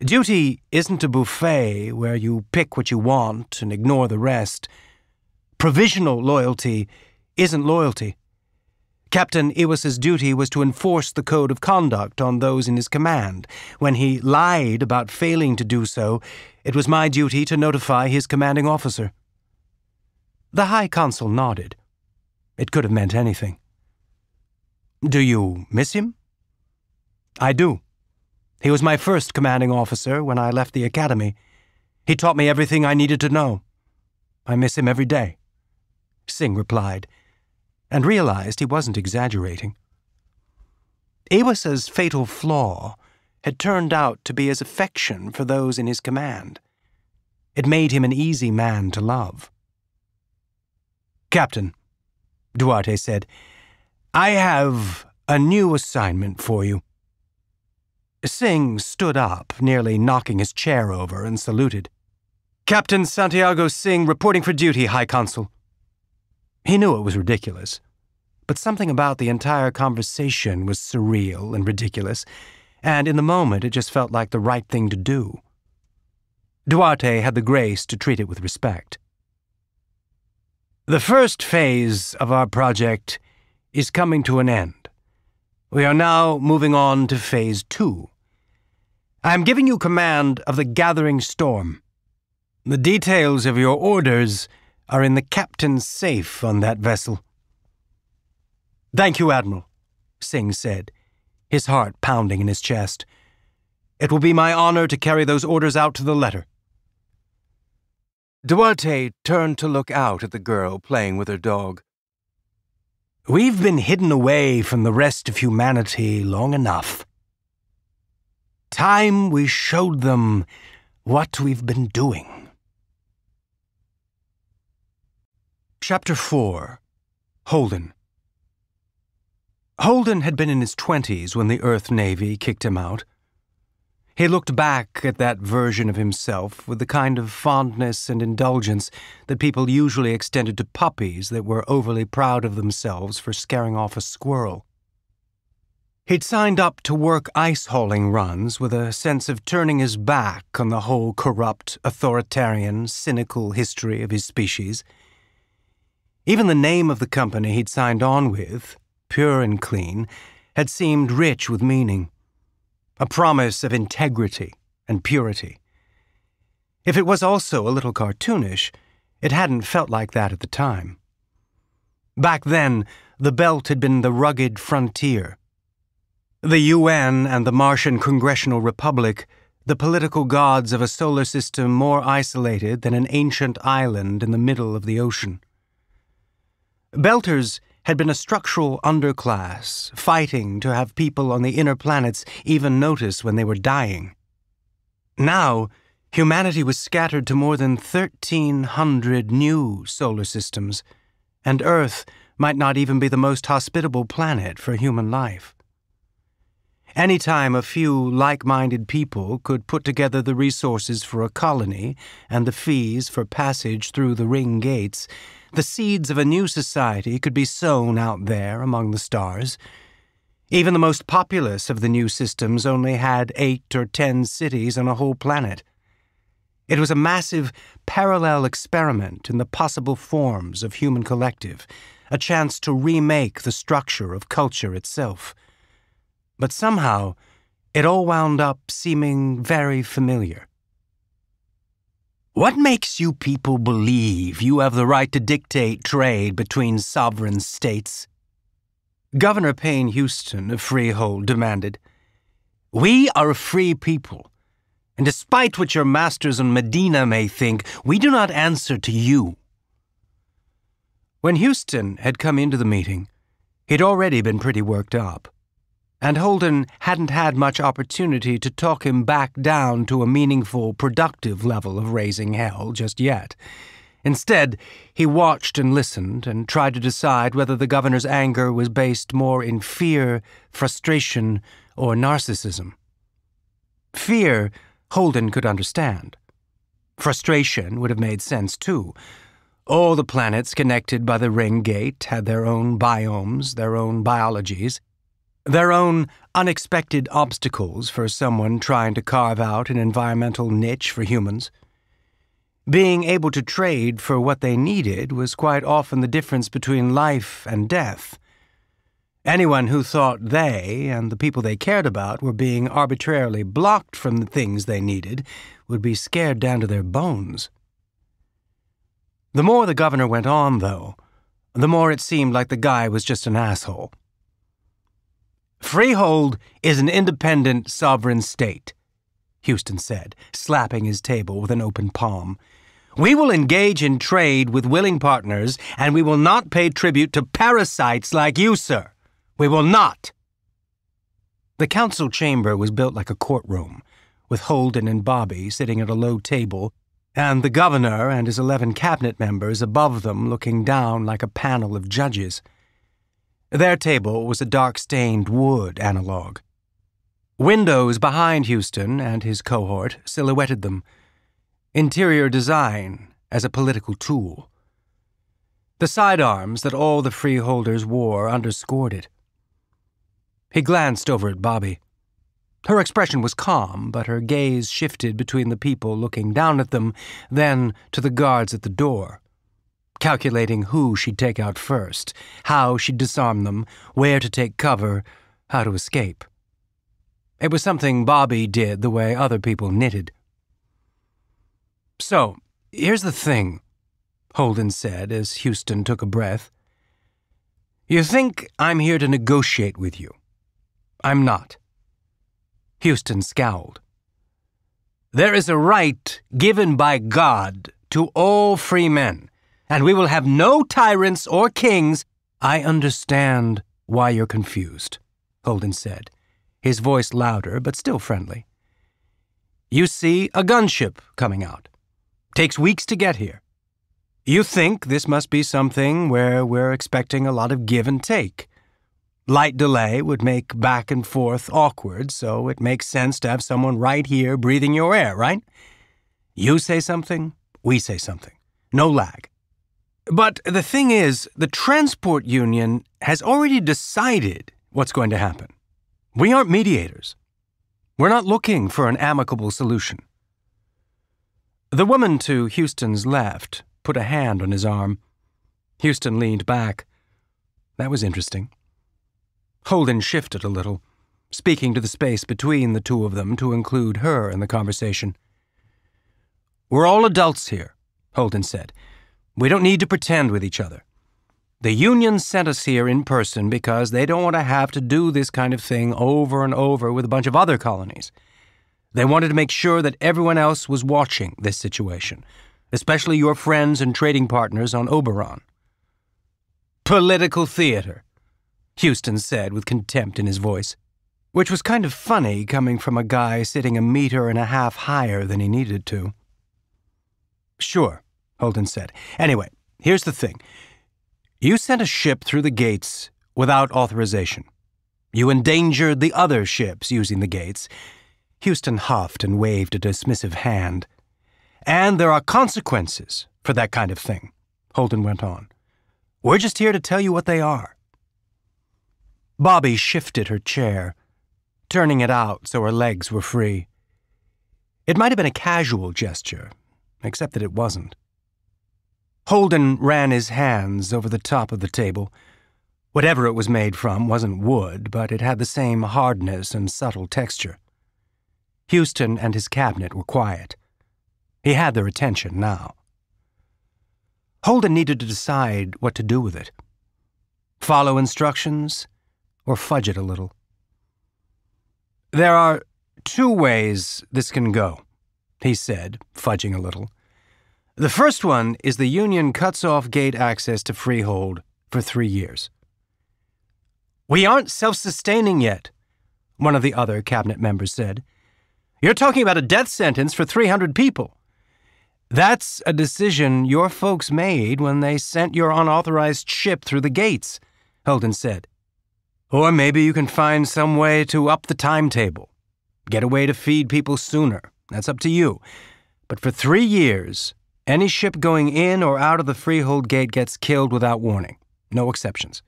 Duty isn't a buffet where you pick what you want and ignore the rest. Provisional loyalty isn't loyalty. Captain Iwasa's duty was to enforce the code of conduct on those in his command. When he lied about failing to do so, it was my duty to notify his commanding officer. The High Consul nodded. It could have meant anything. Do you miss him? I do. He was my first commanding officer when I left the academy. He taught me everything I needed to know. I miss him every day, Singh replied, and realized he wasn't exaggerating. Iwasa's fatal flaw had turned out to be his affection for those in his command. It made him an easy man to love. Captain, Duarte said, I have a new assignment for you. Singh stood up, nearly knocking his chair over, and saluted. Captain Santiago Singh reporting for duty, High Consul. He knew it was ridiculous, but something about the entire conversation was surreal and ridiculous, and in the moment it just felt like the right thing to do. Duarte had the grace to treat it with respect. The first phase of our project is coming to an end. We are now moving on to Phase 2. I am giving you command of the Gathering Storm. The details of your orders are in the captain's safe on that vessel. Thank you, Admiral, Singh said, his heart pounding in his chest. It will be my honor to carry those orders out to the letter. Duarte turned to look out at the girl playing with her dog. We've been hidden away from the rest of humanity long enough. Time we showed them what we've been doing. Chapter 4. Holden. Holden had been in his 20s when the Earth Navy kicked him out. He looked back at that version of himself with the kind of fondness and indulgence that people usually extended to puppies that were overly proud of themselves for scaring off a squirrel. He'd signed up to work ice-hauling runs with a sense of turning his back on the whole corrupt, authoritarian, cynical history of his species. Even the name of the company he'd signed on with, Pure and Clean, had seemed rich with meaning. A promise of integrity and purity. If it was also a little cartoonish, it hadn't felt like that at the time. Back then, the belt had been the rugged frontier. The UN and the Martian Congressional Republic, the political gods of a solar system more isolated than an ancient island in the middle of the ocean. Belters had been a structural underclass, fighting to have people on the inner planets even notice when they were dying. Now, humanity was scattered to more than 1,300 new solar systems, and Earth might not even be the most hospitable planet for human life. Any time a few like-minded people could put together the resources for a colony and the fees for passage through the ring gates, the seeds of a new society could be sown out there among the stars. Even the most populous of the new systems only had 8 or 10 cities on a whole planet. It was a massive parallel experiment in the possible forms of human collective, a chance to remake the structure of culture itself. But somehow, it all wound up seeming very familiar. What makes you people believe you have the right to dictate trade between sovereign states? Governor Payne Houston of Freehold demanded. We are a free people, and despite what your masters in Medina may think, we do not answer to you. When Houston had come into the meeting, he'd already been pretty worked up. And Holden hadn't had much opportunity to talk him back down to a meaningful, productive level of raising hell just yet. Instead, he watched and listened and tried to decide whether the governor's anger was based more in fear, frustration, or narcissism. Fear, Holden could understand. Frustration would have made sense, too. All the planets connected by the ring gate had their own biomes, their own biologies, their own unexpected obstacles for someone trying to carve out an environmental niche for humans. Being able to trade for what they needed was quite often the difference between life and death. Anyone who thought they and the people they cared about were being arbitrarily blocked from the things they needed would be scared down to their bones. The more the governor went on, though, the more it seemed like the guy was just an asshole. Freehold is an independent sovereign state, Houston said, slapping his table with an open palm. We will engage in trade with willing partners, and we will not pay tribute to parasites like you, sir. We will not. The council chamber was built like a courtroom, with Holden and Bobby sitting at a low table, and the governor and his 11 cabinet members above them looking down like a panel of judges. Their table was a dark-stained wood analog. Windows behind Houston and his cohort silhouetted them. Interior design as a political tool. The sidearms that all the freeholders wore underscored it. He glanced over at Bobby. Her expression was calm, but her gaze shifted between the people looking down at them, then to the guards at the door, calculating who she'd take out first, how she'd disarm them, where to take cover, how to escape. It was something Bobby did the way other people knitted. So, here's the thing, Holden said as Houston took a breath. You think I'm here to negotiate with you. I'm not. Houston scowled. There is a right given by God to all free men, and we will have no tyrants or kings. I understand why you're confused, Holden said, his voice louder but still friendly. You see a gunship coming out. Takes weeks to get here. You think this must be something where we're expecting a lot of give and take. Light delay would make back and forth awkward, so it makes sense to have someone right here breathing your air, right? You say something, we say something. No lag. But the thing is, the Transport Union has already decided what's going to happen. We aren't mediators. We're not looking for an amicable solution. The woman to Houston's left put a hand on his arm. Houston leaned back. That was interesting. Holden shifted a little, speaking to the space between the two of them to include her in the conversation. We're all adults here, Holden said. We don't need to pretend with each other. The union sent us here in person because they don't want to have to do this kind of thing over and over with a bunch of other colonies. They wanted to make sure that everyone else was watching this situation, especially your friends and trading partners on Oberon. Political theater, Houston said with contempt in his voice. which was kind of funny coming from a guy sitting 1.5 meters higher than he needed to. Sure, Holden said. Anyway, here's the thing. You sent a ship through the gates without authorization. You endangered the other ships using the gates. Houston huffed and waved a dismissive hand. And there are consequences for that kind of thing, Holden went on. We're just here to tell you what they are. Bobby shifted her chair, turning it out so her legs were free. It might have been a casual gesture, except that it wasn't. Holden ran his hands over the top of the table. Whatever it was made from wasn't wood, but it had the same hardness and subtle texture. Houston and his cabinet were quiet. He had their attention now. Holden needed to decide what to do with it. Follow instructions or fudge it a little. There are two ways this can go, he said, fudging a little. The first one is the Union cuts off gate access to Freehold for 3 years. We aren't self-sustaining yet, one of the other cabinet members said. You're talking about a death sentence for 300 people. That's a decision your folks made when they sent your unauthorized ship through the gates, Holden said. Or maybe you can find some way to up the timetable. Get a way to feed people sooner. That's up to you. But for 3 years, any ship going in or out of the Freehold Gate gets killed without warning. No exceptions.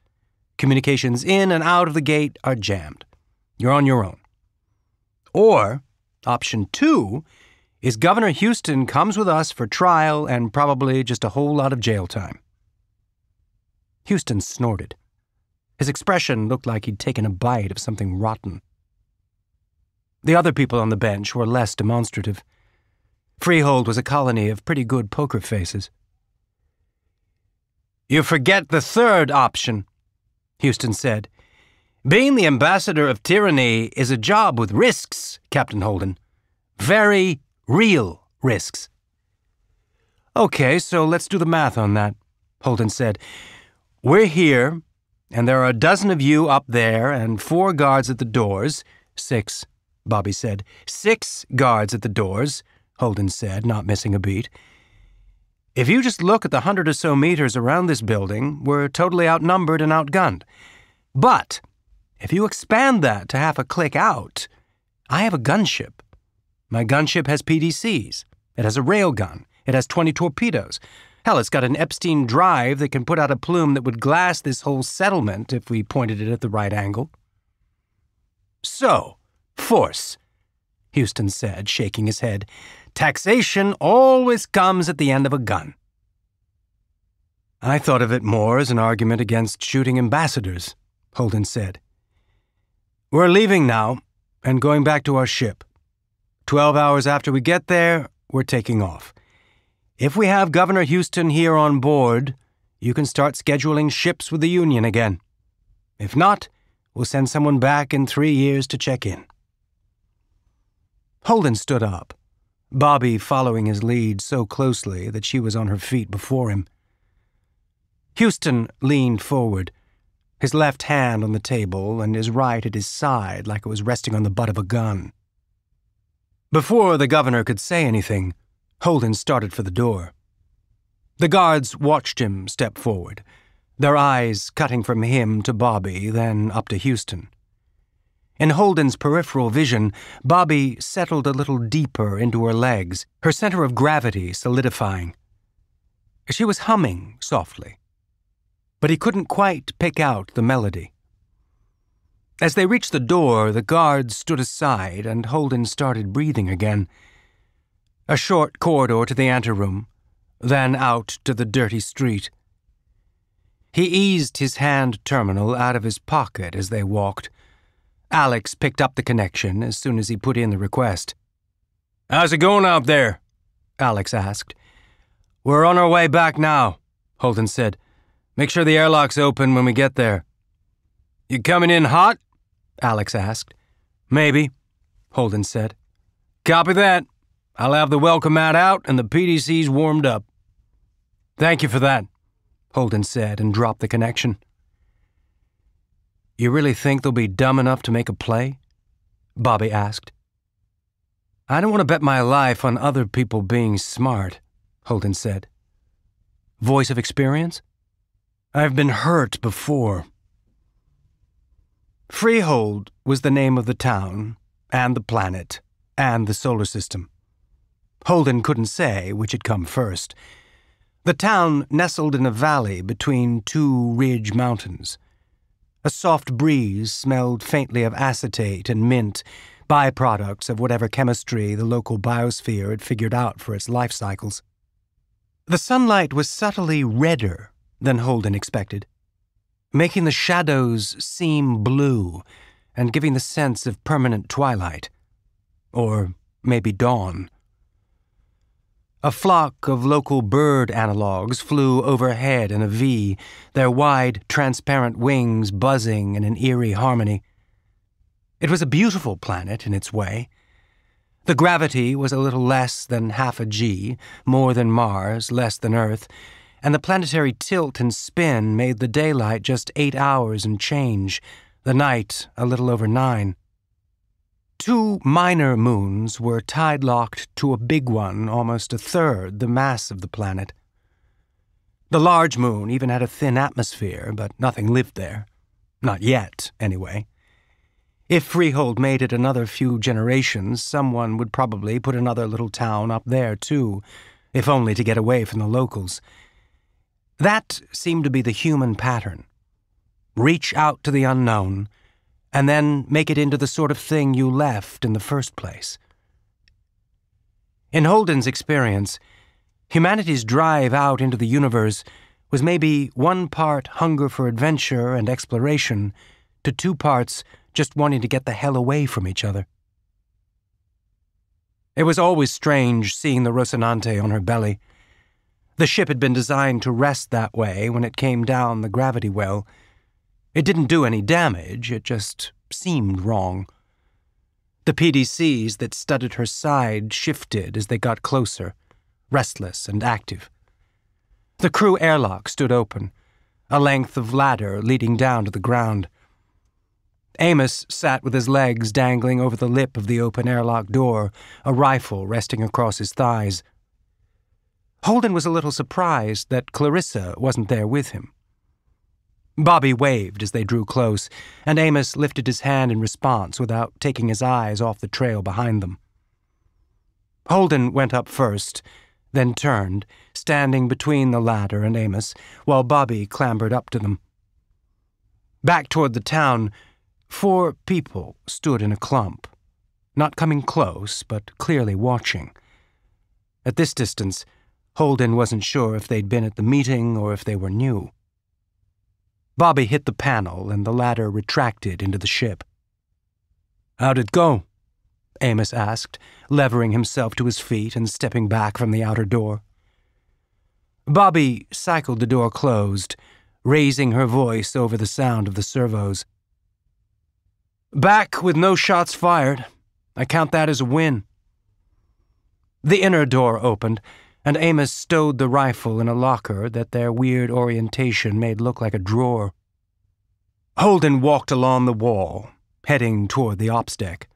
Communications in and out of the gate are jammed. You're on your own. Or option two is Governor Houston comes with us for trial and probably just a whole lot of jail time. Houston snorted. His expression looked like he'd taken a bite of something rotten. The other people on the bench were less demonstrative. Freehold was a colony of pretty good poker faces. You forget the third option, Houston said. Being the ambassador of tyranny is a job with risks, Captain Holden. Very real risks. Okay, so let's do the math on that, Holden said. We're here, and there are a dozen of you up there and 4 guards at the doors. 6, Bobby said. 6 guards at the doors, Holden said, not missing a beat. If you just look at the 100 or so meters around this building, we're totally outnumbered and outgunned. But if you expand that to half a click out, I have a gunship. My gunship has PDCs. It has a railgun. It has 20 torpedoes. Hell, it's got an Epstein drive that can put out a plume that would glass this whole settlement if we pointed it at the right angle. So, force, Houston said, shaking his head. Taxation always comes at the end of a gun. I thought of it more as an argument against shooting ambassadors, Holden said. We're leaving now and going back to our ship. 12 hours after we get there, we're taking off. If we have Governor Houston here on board, you can start scheduling ships with the Union again. If not, we'll send someone back in 3 years to check in. Holden stood up, Bobby following his lead so closely that she was on her feet before him. Houston leaned forward, his left hand on the table and his right at his side like it was resting on the butt of a gun. Before the governor could say anything, Holden started for the door. The guards watched him step forward, their eyes cutting from him to Bobby, then up to Houston. In Holden's peripheral vision, Bobby settled a little deeper into her legs, her center of gravity solidifying. She was humming softly, but he couldn't quite pick out the melody. As they reached the door, the guards stood aside and Holden started breathing again. A short corridor to the anteroom, then out to the dirty street. He eased his hand terminal out of his pocket as they walked. Alex picked up the connection as soon as he put in the request. How's it going out there? Alex asked. We're on our way back now, Holden said. Make sure the airlock's open when we get there. You coming in hot? Alex asked. Maybe, Holden said. Copy that. I'll have the welcome mat out and the PDCs warmed up. Thank you for that, Holden said and dropped the connection. You really think they'll be dumb enough to make a play? Bobby asked. I don't want to bet my life on other people being smart, Holden said. Voice of experience? I've been hurt before. Freehold was the name of the town, and the planet, and the solar system. Holden couldn't say which had come first. The town nestled in a valley between two ridge mountains. A soft breeze smelled faintly of acetate and mint, byproducts of whatever chemistry the local biosphere had figured out for its life cycles. The sunlight was subtly redder than Holden expected, making the shadows seem blue and giving the sense of permanent twilight, or maybe dawn. A flock of local bird analogues flew overhead in a V, their wide, transparent wings buzzing in an eerie harmony. It was a beautiful planet in its way. The gravity was a little less than half a G, more than Mars, less than Earth, and the planetary tilt and spin made the daylight just 8 hours and change, the night a little over 9. Two minor moons were tide-locked to a big one, almost a third the mass of the planet. The large moon even had a thin atmosphere, but nothing lived there. Not yet, anyway. If Freehold made it another few generations, someone would probably put another little town up there, too, if only to get away from the locals. That seemed to be the human pattern. Reach out to the unknown, and then make it into the sort of thing you left in the first place. In Holden's experience, humanity's drive out into the universe was maybe 1 part hunger for adventure and exploration to 2 parts just wanting to get the hell away from each other. It was always strange seeing the Rocinante on her belly. The ship had been designed to rest that way when it came down the gravity well. It didn't do any damage, it just seemed wrong. The PDCs that studded her side shifted as they got closer, restless and active. The crew airlock stood open, a length of ladder leading down to the ground. Amos sat with his legs dangling over the lip of the open airlock door, a rifle resting across his thighs. Holden was a little surprised that Clarissa wasn't there with him. Bobby waved as they drew close, and Amos lifted his hand in response without taking his eyes off the trail behind them. Holden went up first, then turned, standing between the ladder and Amos, while Bobby clambered up to them. Back toward the town, 4 people stood in a clump, not coming close, but clearly watching. At this distance, Holden wasn't sure if they'd been at the meeting or if they were new. Bobby hit the panel, and the ladder retracted into the ship. How'd it go? Amos asked, levering himself to his feet and stepping back from the outer door. Bobby cycled the door closed, raising her voice over the sound of the servos. Back with no shots fired. I count that as a win. The inner door opened, and Amos stowed the rifle in a locker that their weird orientation made look like a drawer. Holden walked along the wall, heading toward the ops deck,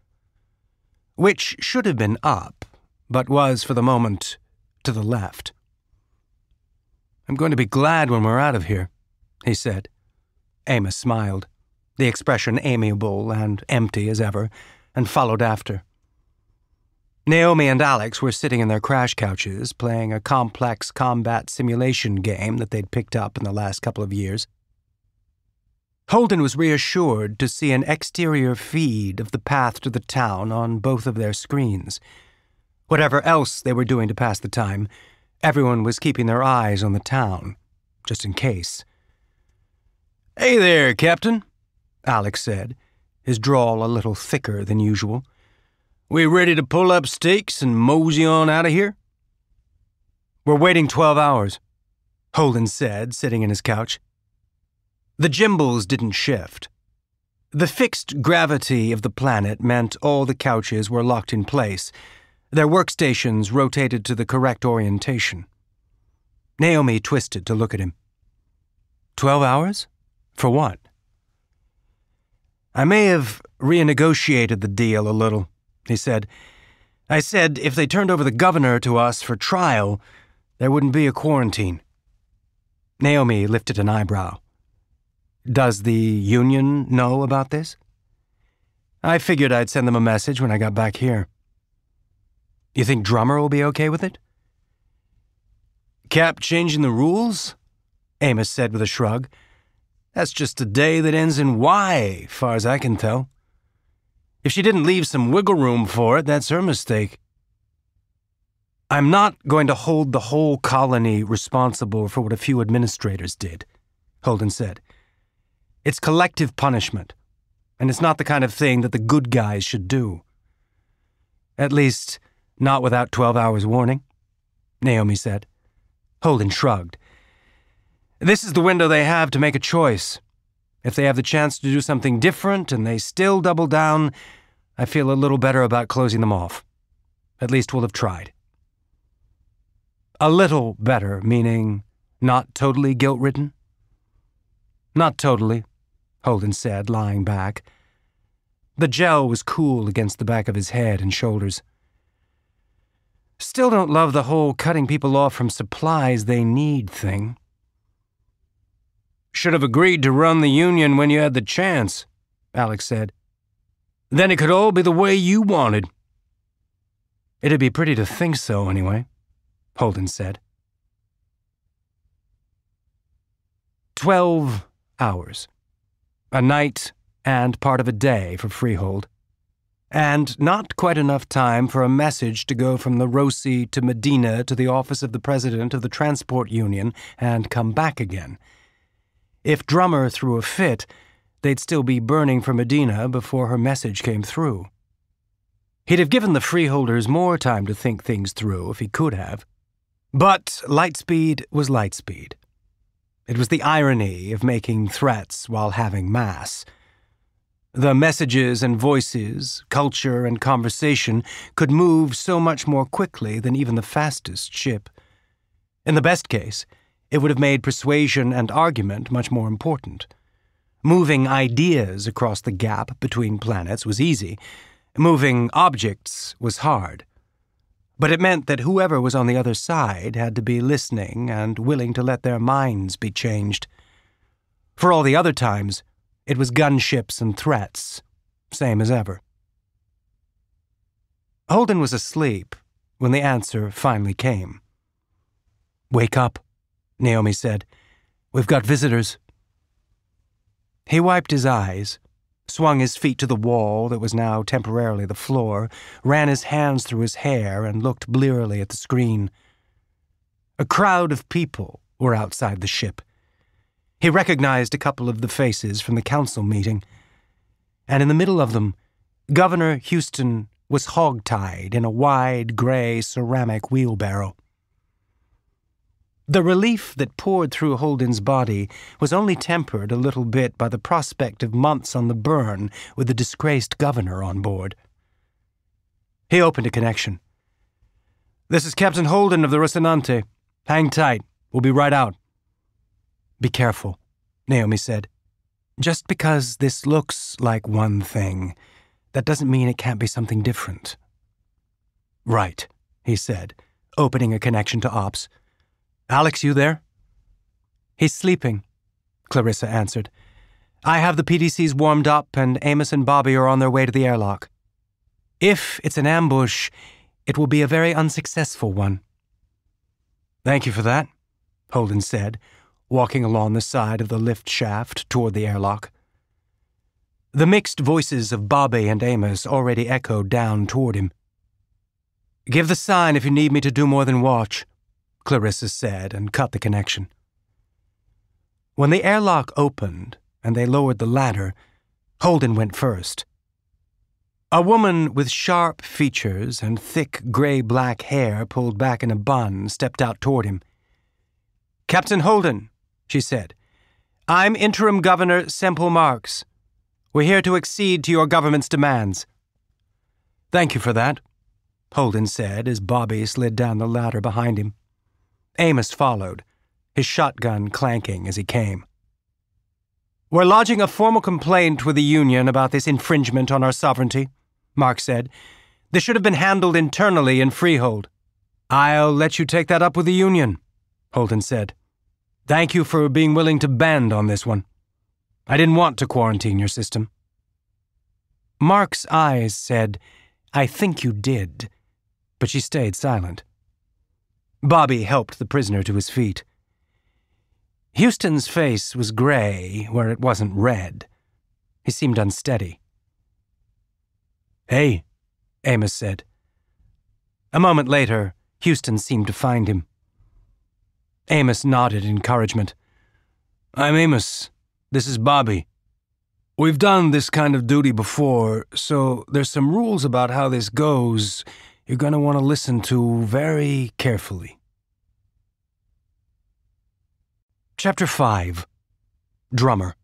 which should have been up, but was, for the moment, to the left. I'm going to be glad when we're out of here, he said. Amos smiled, the expression amiable and empty as ever, and followed after. Naomi and Alex were sitting in their crash couches, playing a complex combat simulation game that they'd picked up in the last couple of years. Holden was reassured to see an exterior feed of the path to the town on both of their screens. Whatever else they were doing to pass the time, everyone was keeping their eyes on the town, just in case. "Hey there, Captain," Alex said, his drawl a little thicker than usual. We ready to pull up stakes and mosey on out of here? We're waiting 12 hours, Holden said, sitting in his couch. The gimbals didn't shift. The fixed gravity of the planet meant all the couches were locked in place. Their workstations rotated to the correct orientation. Naomi twisted to look at him. 12 hours? For what? I may have renegotiated the deal a little, he said. I said if they turned over the governor to us for trial, there wouldn't be a quarantine. Naomi lifted an eyebrow. Does the union know about this? I figured I'd send them a message when I got back here. You think Drummer will be okay with it? Cap changing the rules? Amos said with a shrug. That's just a day that ends in Y, far as I can tell. If she didn't leave some wiggle room for it, that's her mistake. I'm not going to hold the whole colony responsible for what a few administrators did, Holden said. It's collective punishment. And it's not the kind of thing that the good guys should do. At least, not without 12 hours warning, Naomi said. Holden shrugged. This is the window they have to make a choice. If they have the chance to do something different and they still double down, I feel a little better about closing them off. At least we'll have tried. A little better, meaning not totally guilt-ridden? Not totally, Holden said, lying back. The gel was cool against the back of his head and shoulders. Still don't love the whole cutting people off from supplies they need thing. Should have agreed to run the union when you had the chance, Alex said. Then it could all be the way you wanted. It'd be pretty to think so anyway, Holden said. 12 hours. A night and part of a day for Freehold. And not quite enough time for a message to go from the Rossi to Medina to the office of the president of the Transport Union and come back again. If Drummer threw a fit, they'd still be burning for Medina before her message came through. He'd have given the Freeholders more time to think things through if he could have. But Lightspeed was Lightspeed. It was the irony of making threats while having mass. The messages and voices, culture and conversation could move so much more quickly than even the fastest ship. In the best case, it would have made persuasion and argument much more important. Moving ideas across the gap between planets was easy. Moving objects was hard. But it meant that whoever was on the other side had to be listening and willing to let their minds be changed. For all the other times, it was gunships and threats, same as ever. Holden was asleep when the answer finally came. Wake up, Naomi said. We've got visitors. He wiped his eyes, swung his feet to the wall that was now temporarily the floor, ran his hands through his hair, and looked blearily at the screen. A crowd of people were outside the ship. He recognized a couple of the faces from the council meeting. And in the middle of them, Governor Houston was hogtied in a wide, gray ceramic wheelbarrow. The relief that poured through Holden's body was only tempered a little bit by the prospect of months on the burn with the disgraced governor on board. He opened a connection. This is Captain Holden of the Rocinante. Hang tight. We'll be right out. Be careful, Naomi said. Just because this looks like one thing, that doesn't mean it can't be something different. Right, he said, opening a connection to Ops. Alex, you there? He's sleeping, Clarissa answered. I have the PDCs warmed up and Amos and Bobby are on their way to the airlock. If it's an ambush, it will be a very unsuccessful one. Thank you for that, Holden said, walking along the side of the lift shaft toward the airlock. The mixed voices of Bobby and Amos already echoed down toward him. Give the sign if you need me to do more than watch, Clarissa said, and cut the connection. When the airlock opened and they lowered the ladder, Holden went first. A woman with sharp features and thick gray-black hair pulled back in a bun stepped out toward him. Captain Holden, she said, I'm Interim Governor Semple Marks. We're here to accede to your government's demands. Thank you for that, Holden said as Bobby slid down the ladder behind him. Amos followed, his shotgun clanking as he came. We're lodging a formal complaint with the Union about this infringement on our sovereignty, Mark said. This should have been handled internally in Freehold. I'll let you take that up with the Union, Holden said. Thank you for being willing to bend on this one. I didn't want to quarantine your system. Mark's eyes said, I think you did, but she stayed silent. Bobby helped the prisoner to his feet. Houston's face was gray where it wasn't red. He seemed unsteady. Hey, Amos said. A moment later, Houston seemed to find him. Amos nodded encouragement. I'm Amos. This is Bobby. We've done this kind of duty before, so there's some rules about how this goes you're going to want to listen to very carefully. Chapter 5. Drummer.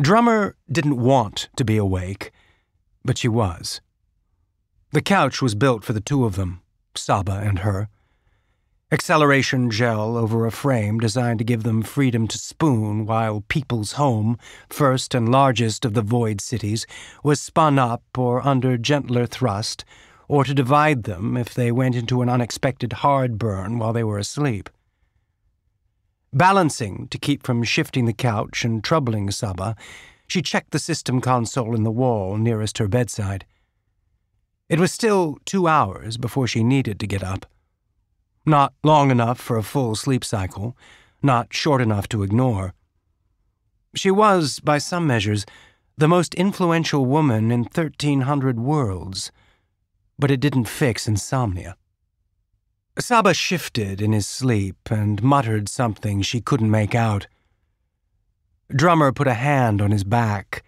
Drummer didn't want to be awake, but she was. The couch was built for the two of them, Saba and her. Acceleration gel over a frame designed to give them freedom to spoon while People's Home, first and largest of the void cities, was spun up or under gentler thrust, or to divide them if they went into an unexpected hard burn while they were asleep. Balancing to keep from shifting the couch and troubling Saba, she checked the system console in the wall nearest her bedside. It was still 2 hours before she needed to get up. Not long enough for a full sleep cycle, not short enough to ignore. She was, by some measures, the most influential woman in 1,300 worlds, but it didn't fix insomnia. Saba shifted in his sleep and muttered something she couldn't make out. Drummer put a hand on his back,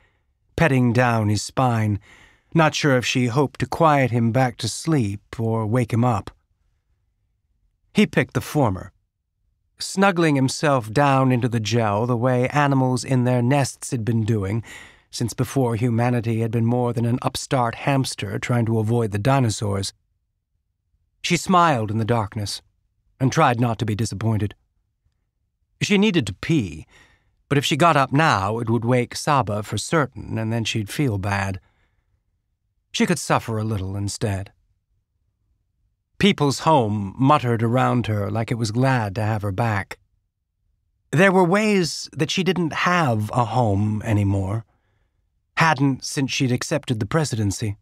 petting down his spine, not sure if she hoped to quiet him back to sleep or wake him up. He picked the former, snuggling himself down into the gel the way animals in their nests had been doing since before humanity had been more than an upstart hamster trying to avoid the dinosaurs. She smiled in the darkness and tried not to be disappointed. She needed to pee, but if she got up now, it would wake Saba for certain, and then she'd feel bad. She could suffer a little instead. People's Home muttered around her like it was glad to have her back. There were ways that she didn't have a home anymore, hadn't since she'd accepted the presidency.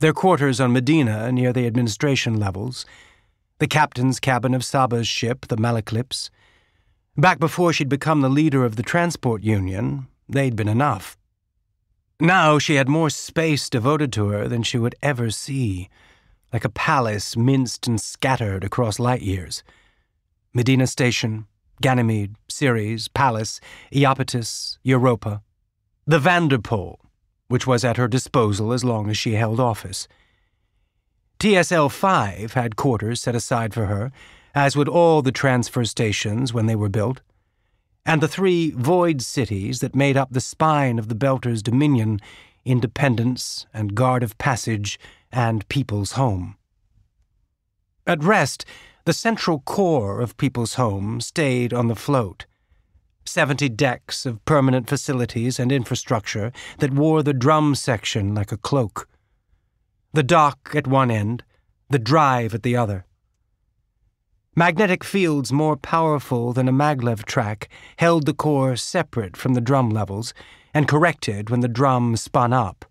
Their quarters on Medina near the administration levels, the captain's cabin of Saba's ship, the Malaclips. Back before she'd become the leader of the Transport Union, they'd been enough. Now she had more space devoted to her than she would ever see, like a palace minced and scattered across light years. Medina Station, Ganymede, Ceres, Pallas, Iapetus, Europa. The Vanderpole, which was at her disposal as long as she held office. TSL-5 had quarters set aside for her, as would all the transfer stations when they were built, and the three void cities that made up the spine of the Belter's dominion, Independence and Guard of Passage, and People's Home. At rest, the central core of People's Home stayed on the float, 70 decks of permanent facilities and infrastructure that wore the drum section like a cloak. The dock at one end, the drive at the other. Magnetic fields more powerful than a maglev track held the core separate from the drum levels and corrected when the drum spun up,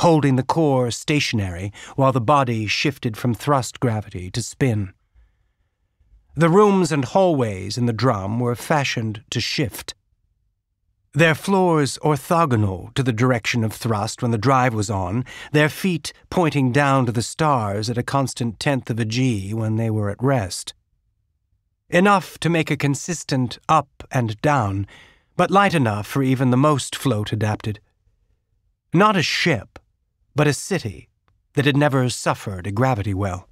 holding the core stationary while the body shifted from thrust gravity to spin. The rooms and hallways in the drum were fashioned to shift, their floors orthogonal to the direction of thrust when the drive was on, their feet pointing down to the stars at a constant 1/10 of a G when they were at rest. Enough to make a consistent up and down, but light enough for even the most float adapted. Not a ship, but a city that had never suffered a gravity well.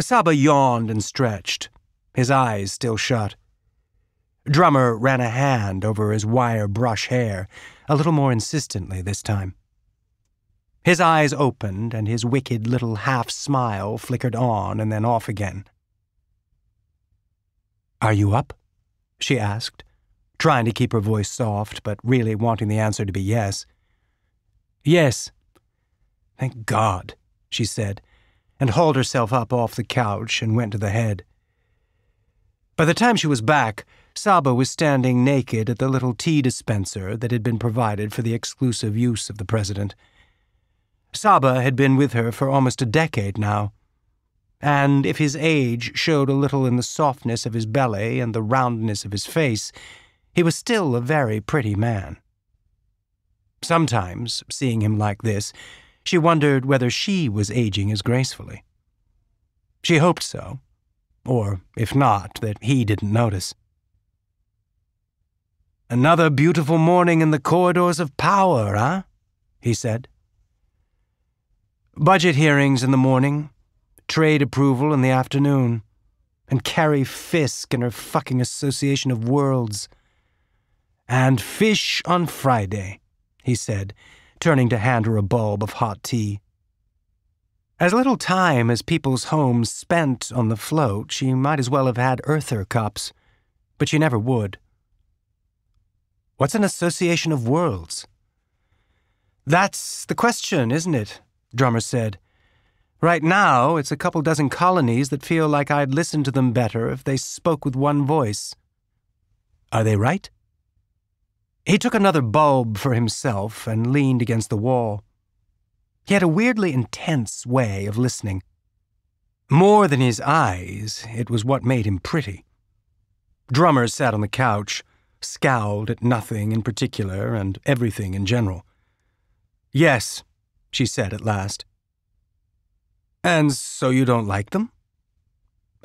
Saba yawned and stretched, his eyes still shut. Drummer ran a hand over his wire brush hair, a little more insistently this time. His eyes opened and his wicked little half-smile flickered on and then off again. Are you up? she asked, trying to keep her voice soft, but really wanting the answer to be yes. Yes. Thank God, she said, and hauled herself up off the couch and went to the head. By the time she was back, Saba was standing naked at the little tea dispenser that had been provided for the exclusive use of the president. Saba had been with her for almost a decade now, and if his age showed a little in the softness of his belly and the roundness of his face, he was still a very pretty man. Sometimes, seeing him like this, she wondered whether she was aging as gracefully. She hoped so, or, if not, that he didn't notice. "Another beautiful morning in the corridors of power, huh?" he said. Budget hearings in the morning, trade approval in the afternoon, and Carrie Fisk and her fucking Association of Worlds. And fish on Friday, he said, turning to hand her a bulb of hot tea. As little time as People's Home spent on the float, she might as well have had Earther cups, but she never would. What's an Association of Worlds? That's the question, isn't it? Drummer said. Right now, it's a couple dozen colonies that feel like I'd listen to them better if they spoke with one voice. Are they right? He took another bulb for himself and leaned against the wall. He had a weirdly intense way of listening. More than his eyes, it was what made him pretty. Drummer sat on the couch, scowled at nothing in particular and everything in general. Yes, she said at last. And so you don't like them?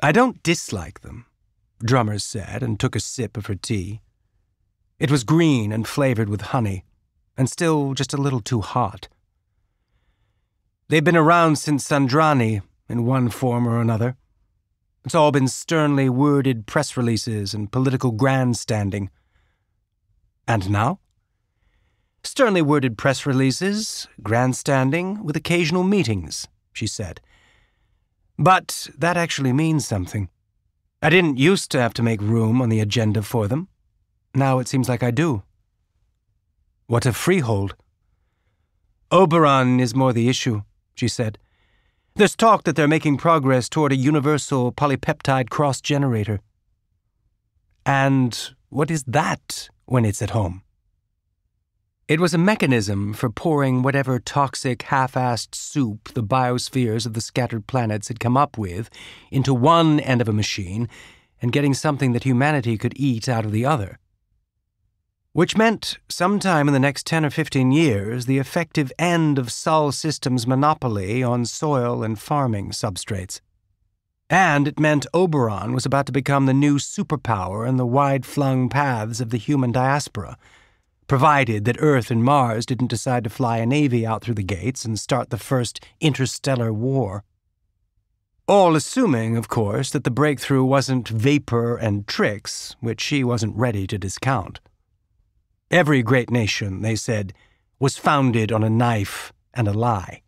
I don't dislike them, Drummer said, and took a sip of her tea. It was green and flavored with honey, and still just a little too hot. They've been around since Sandrani, in one form or another. It's all been sternly worded press releases and political grandstanding. And now? Sternly worded press releases, grandstanding, with occasional meetings, she said. But that actually means something. I didn't used to have to make room on the agenda for them. Now it seems like I do. What of freehold? Oberon is more the issue, she said. There's talk that they're making progress toward a universal polypeptide cross-generator. And what is that when it's at home? It was a mechanism for pouring whatever toxic, half-assed soup the biospheres of the scattered planets had come up with into one end of a machine and getting something that humanity could eat out of the other. Which meant, sometime in the next 10 or 15 years, the effective end of Sol System's monopoly on soil and farming substrates. And it meant Oberon was about to become the new superpower in the wide-flung paths of the human diaspora, provided that Earth and Mars didn't decide to fly a navy out through the gates and start the first interstellar war. All assuming, of course, that the breakthrough wasn't vapor and tricks, which she wasn't ready to discount. Every great nation, they said, was founded on a knife and a lie.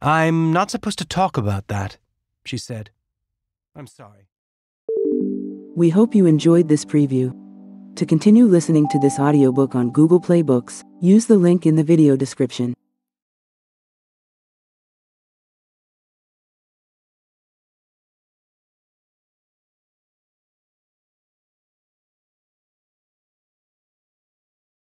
I'm not supposed to talk about that, she said. I'm sorry. We hope you enjoyed this preview. To continue listening to this audiobook on Google Play Books, use the link in the video description.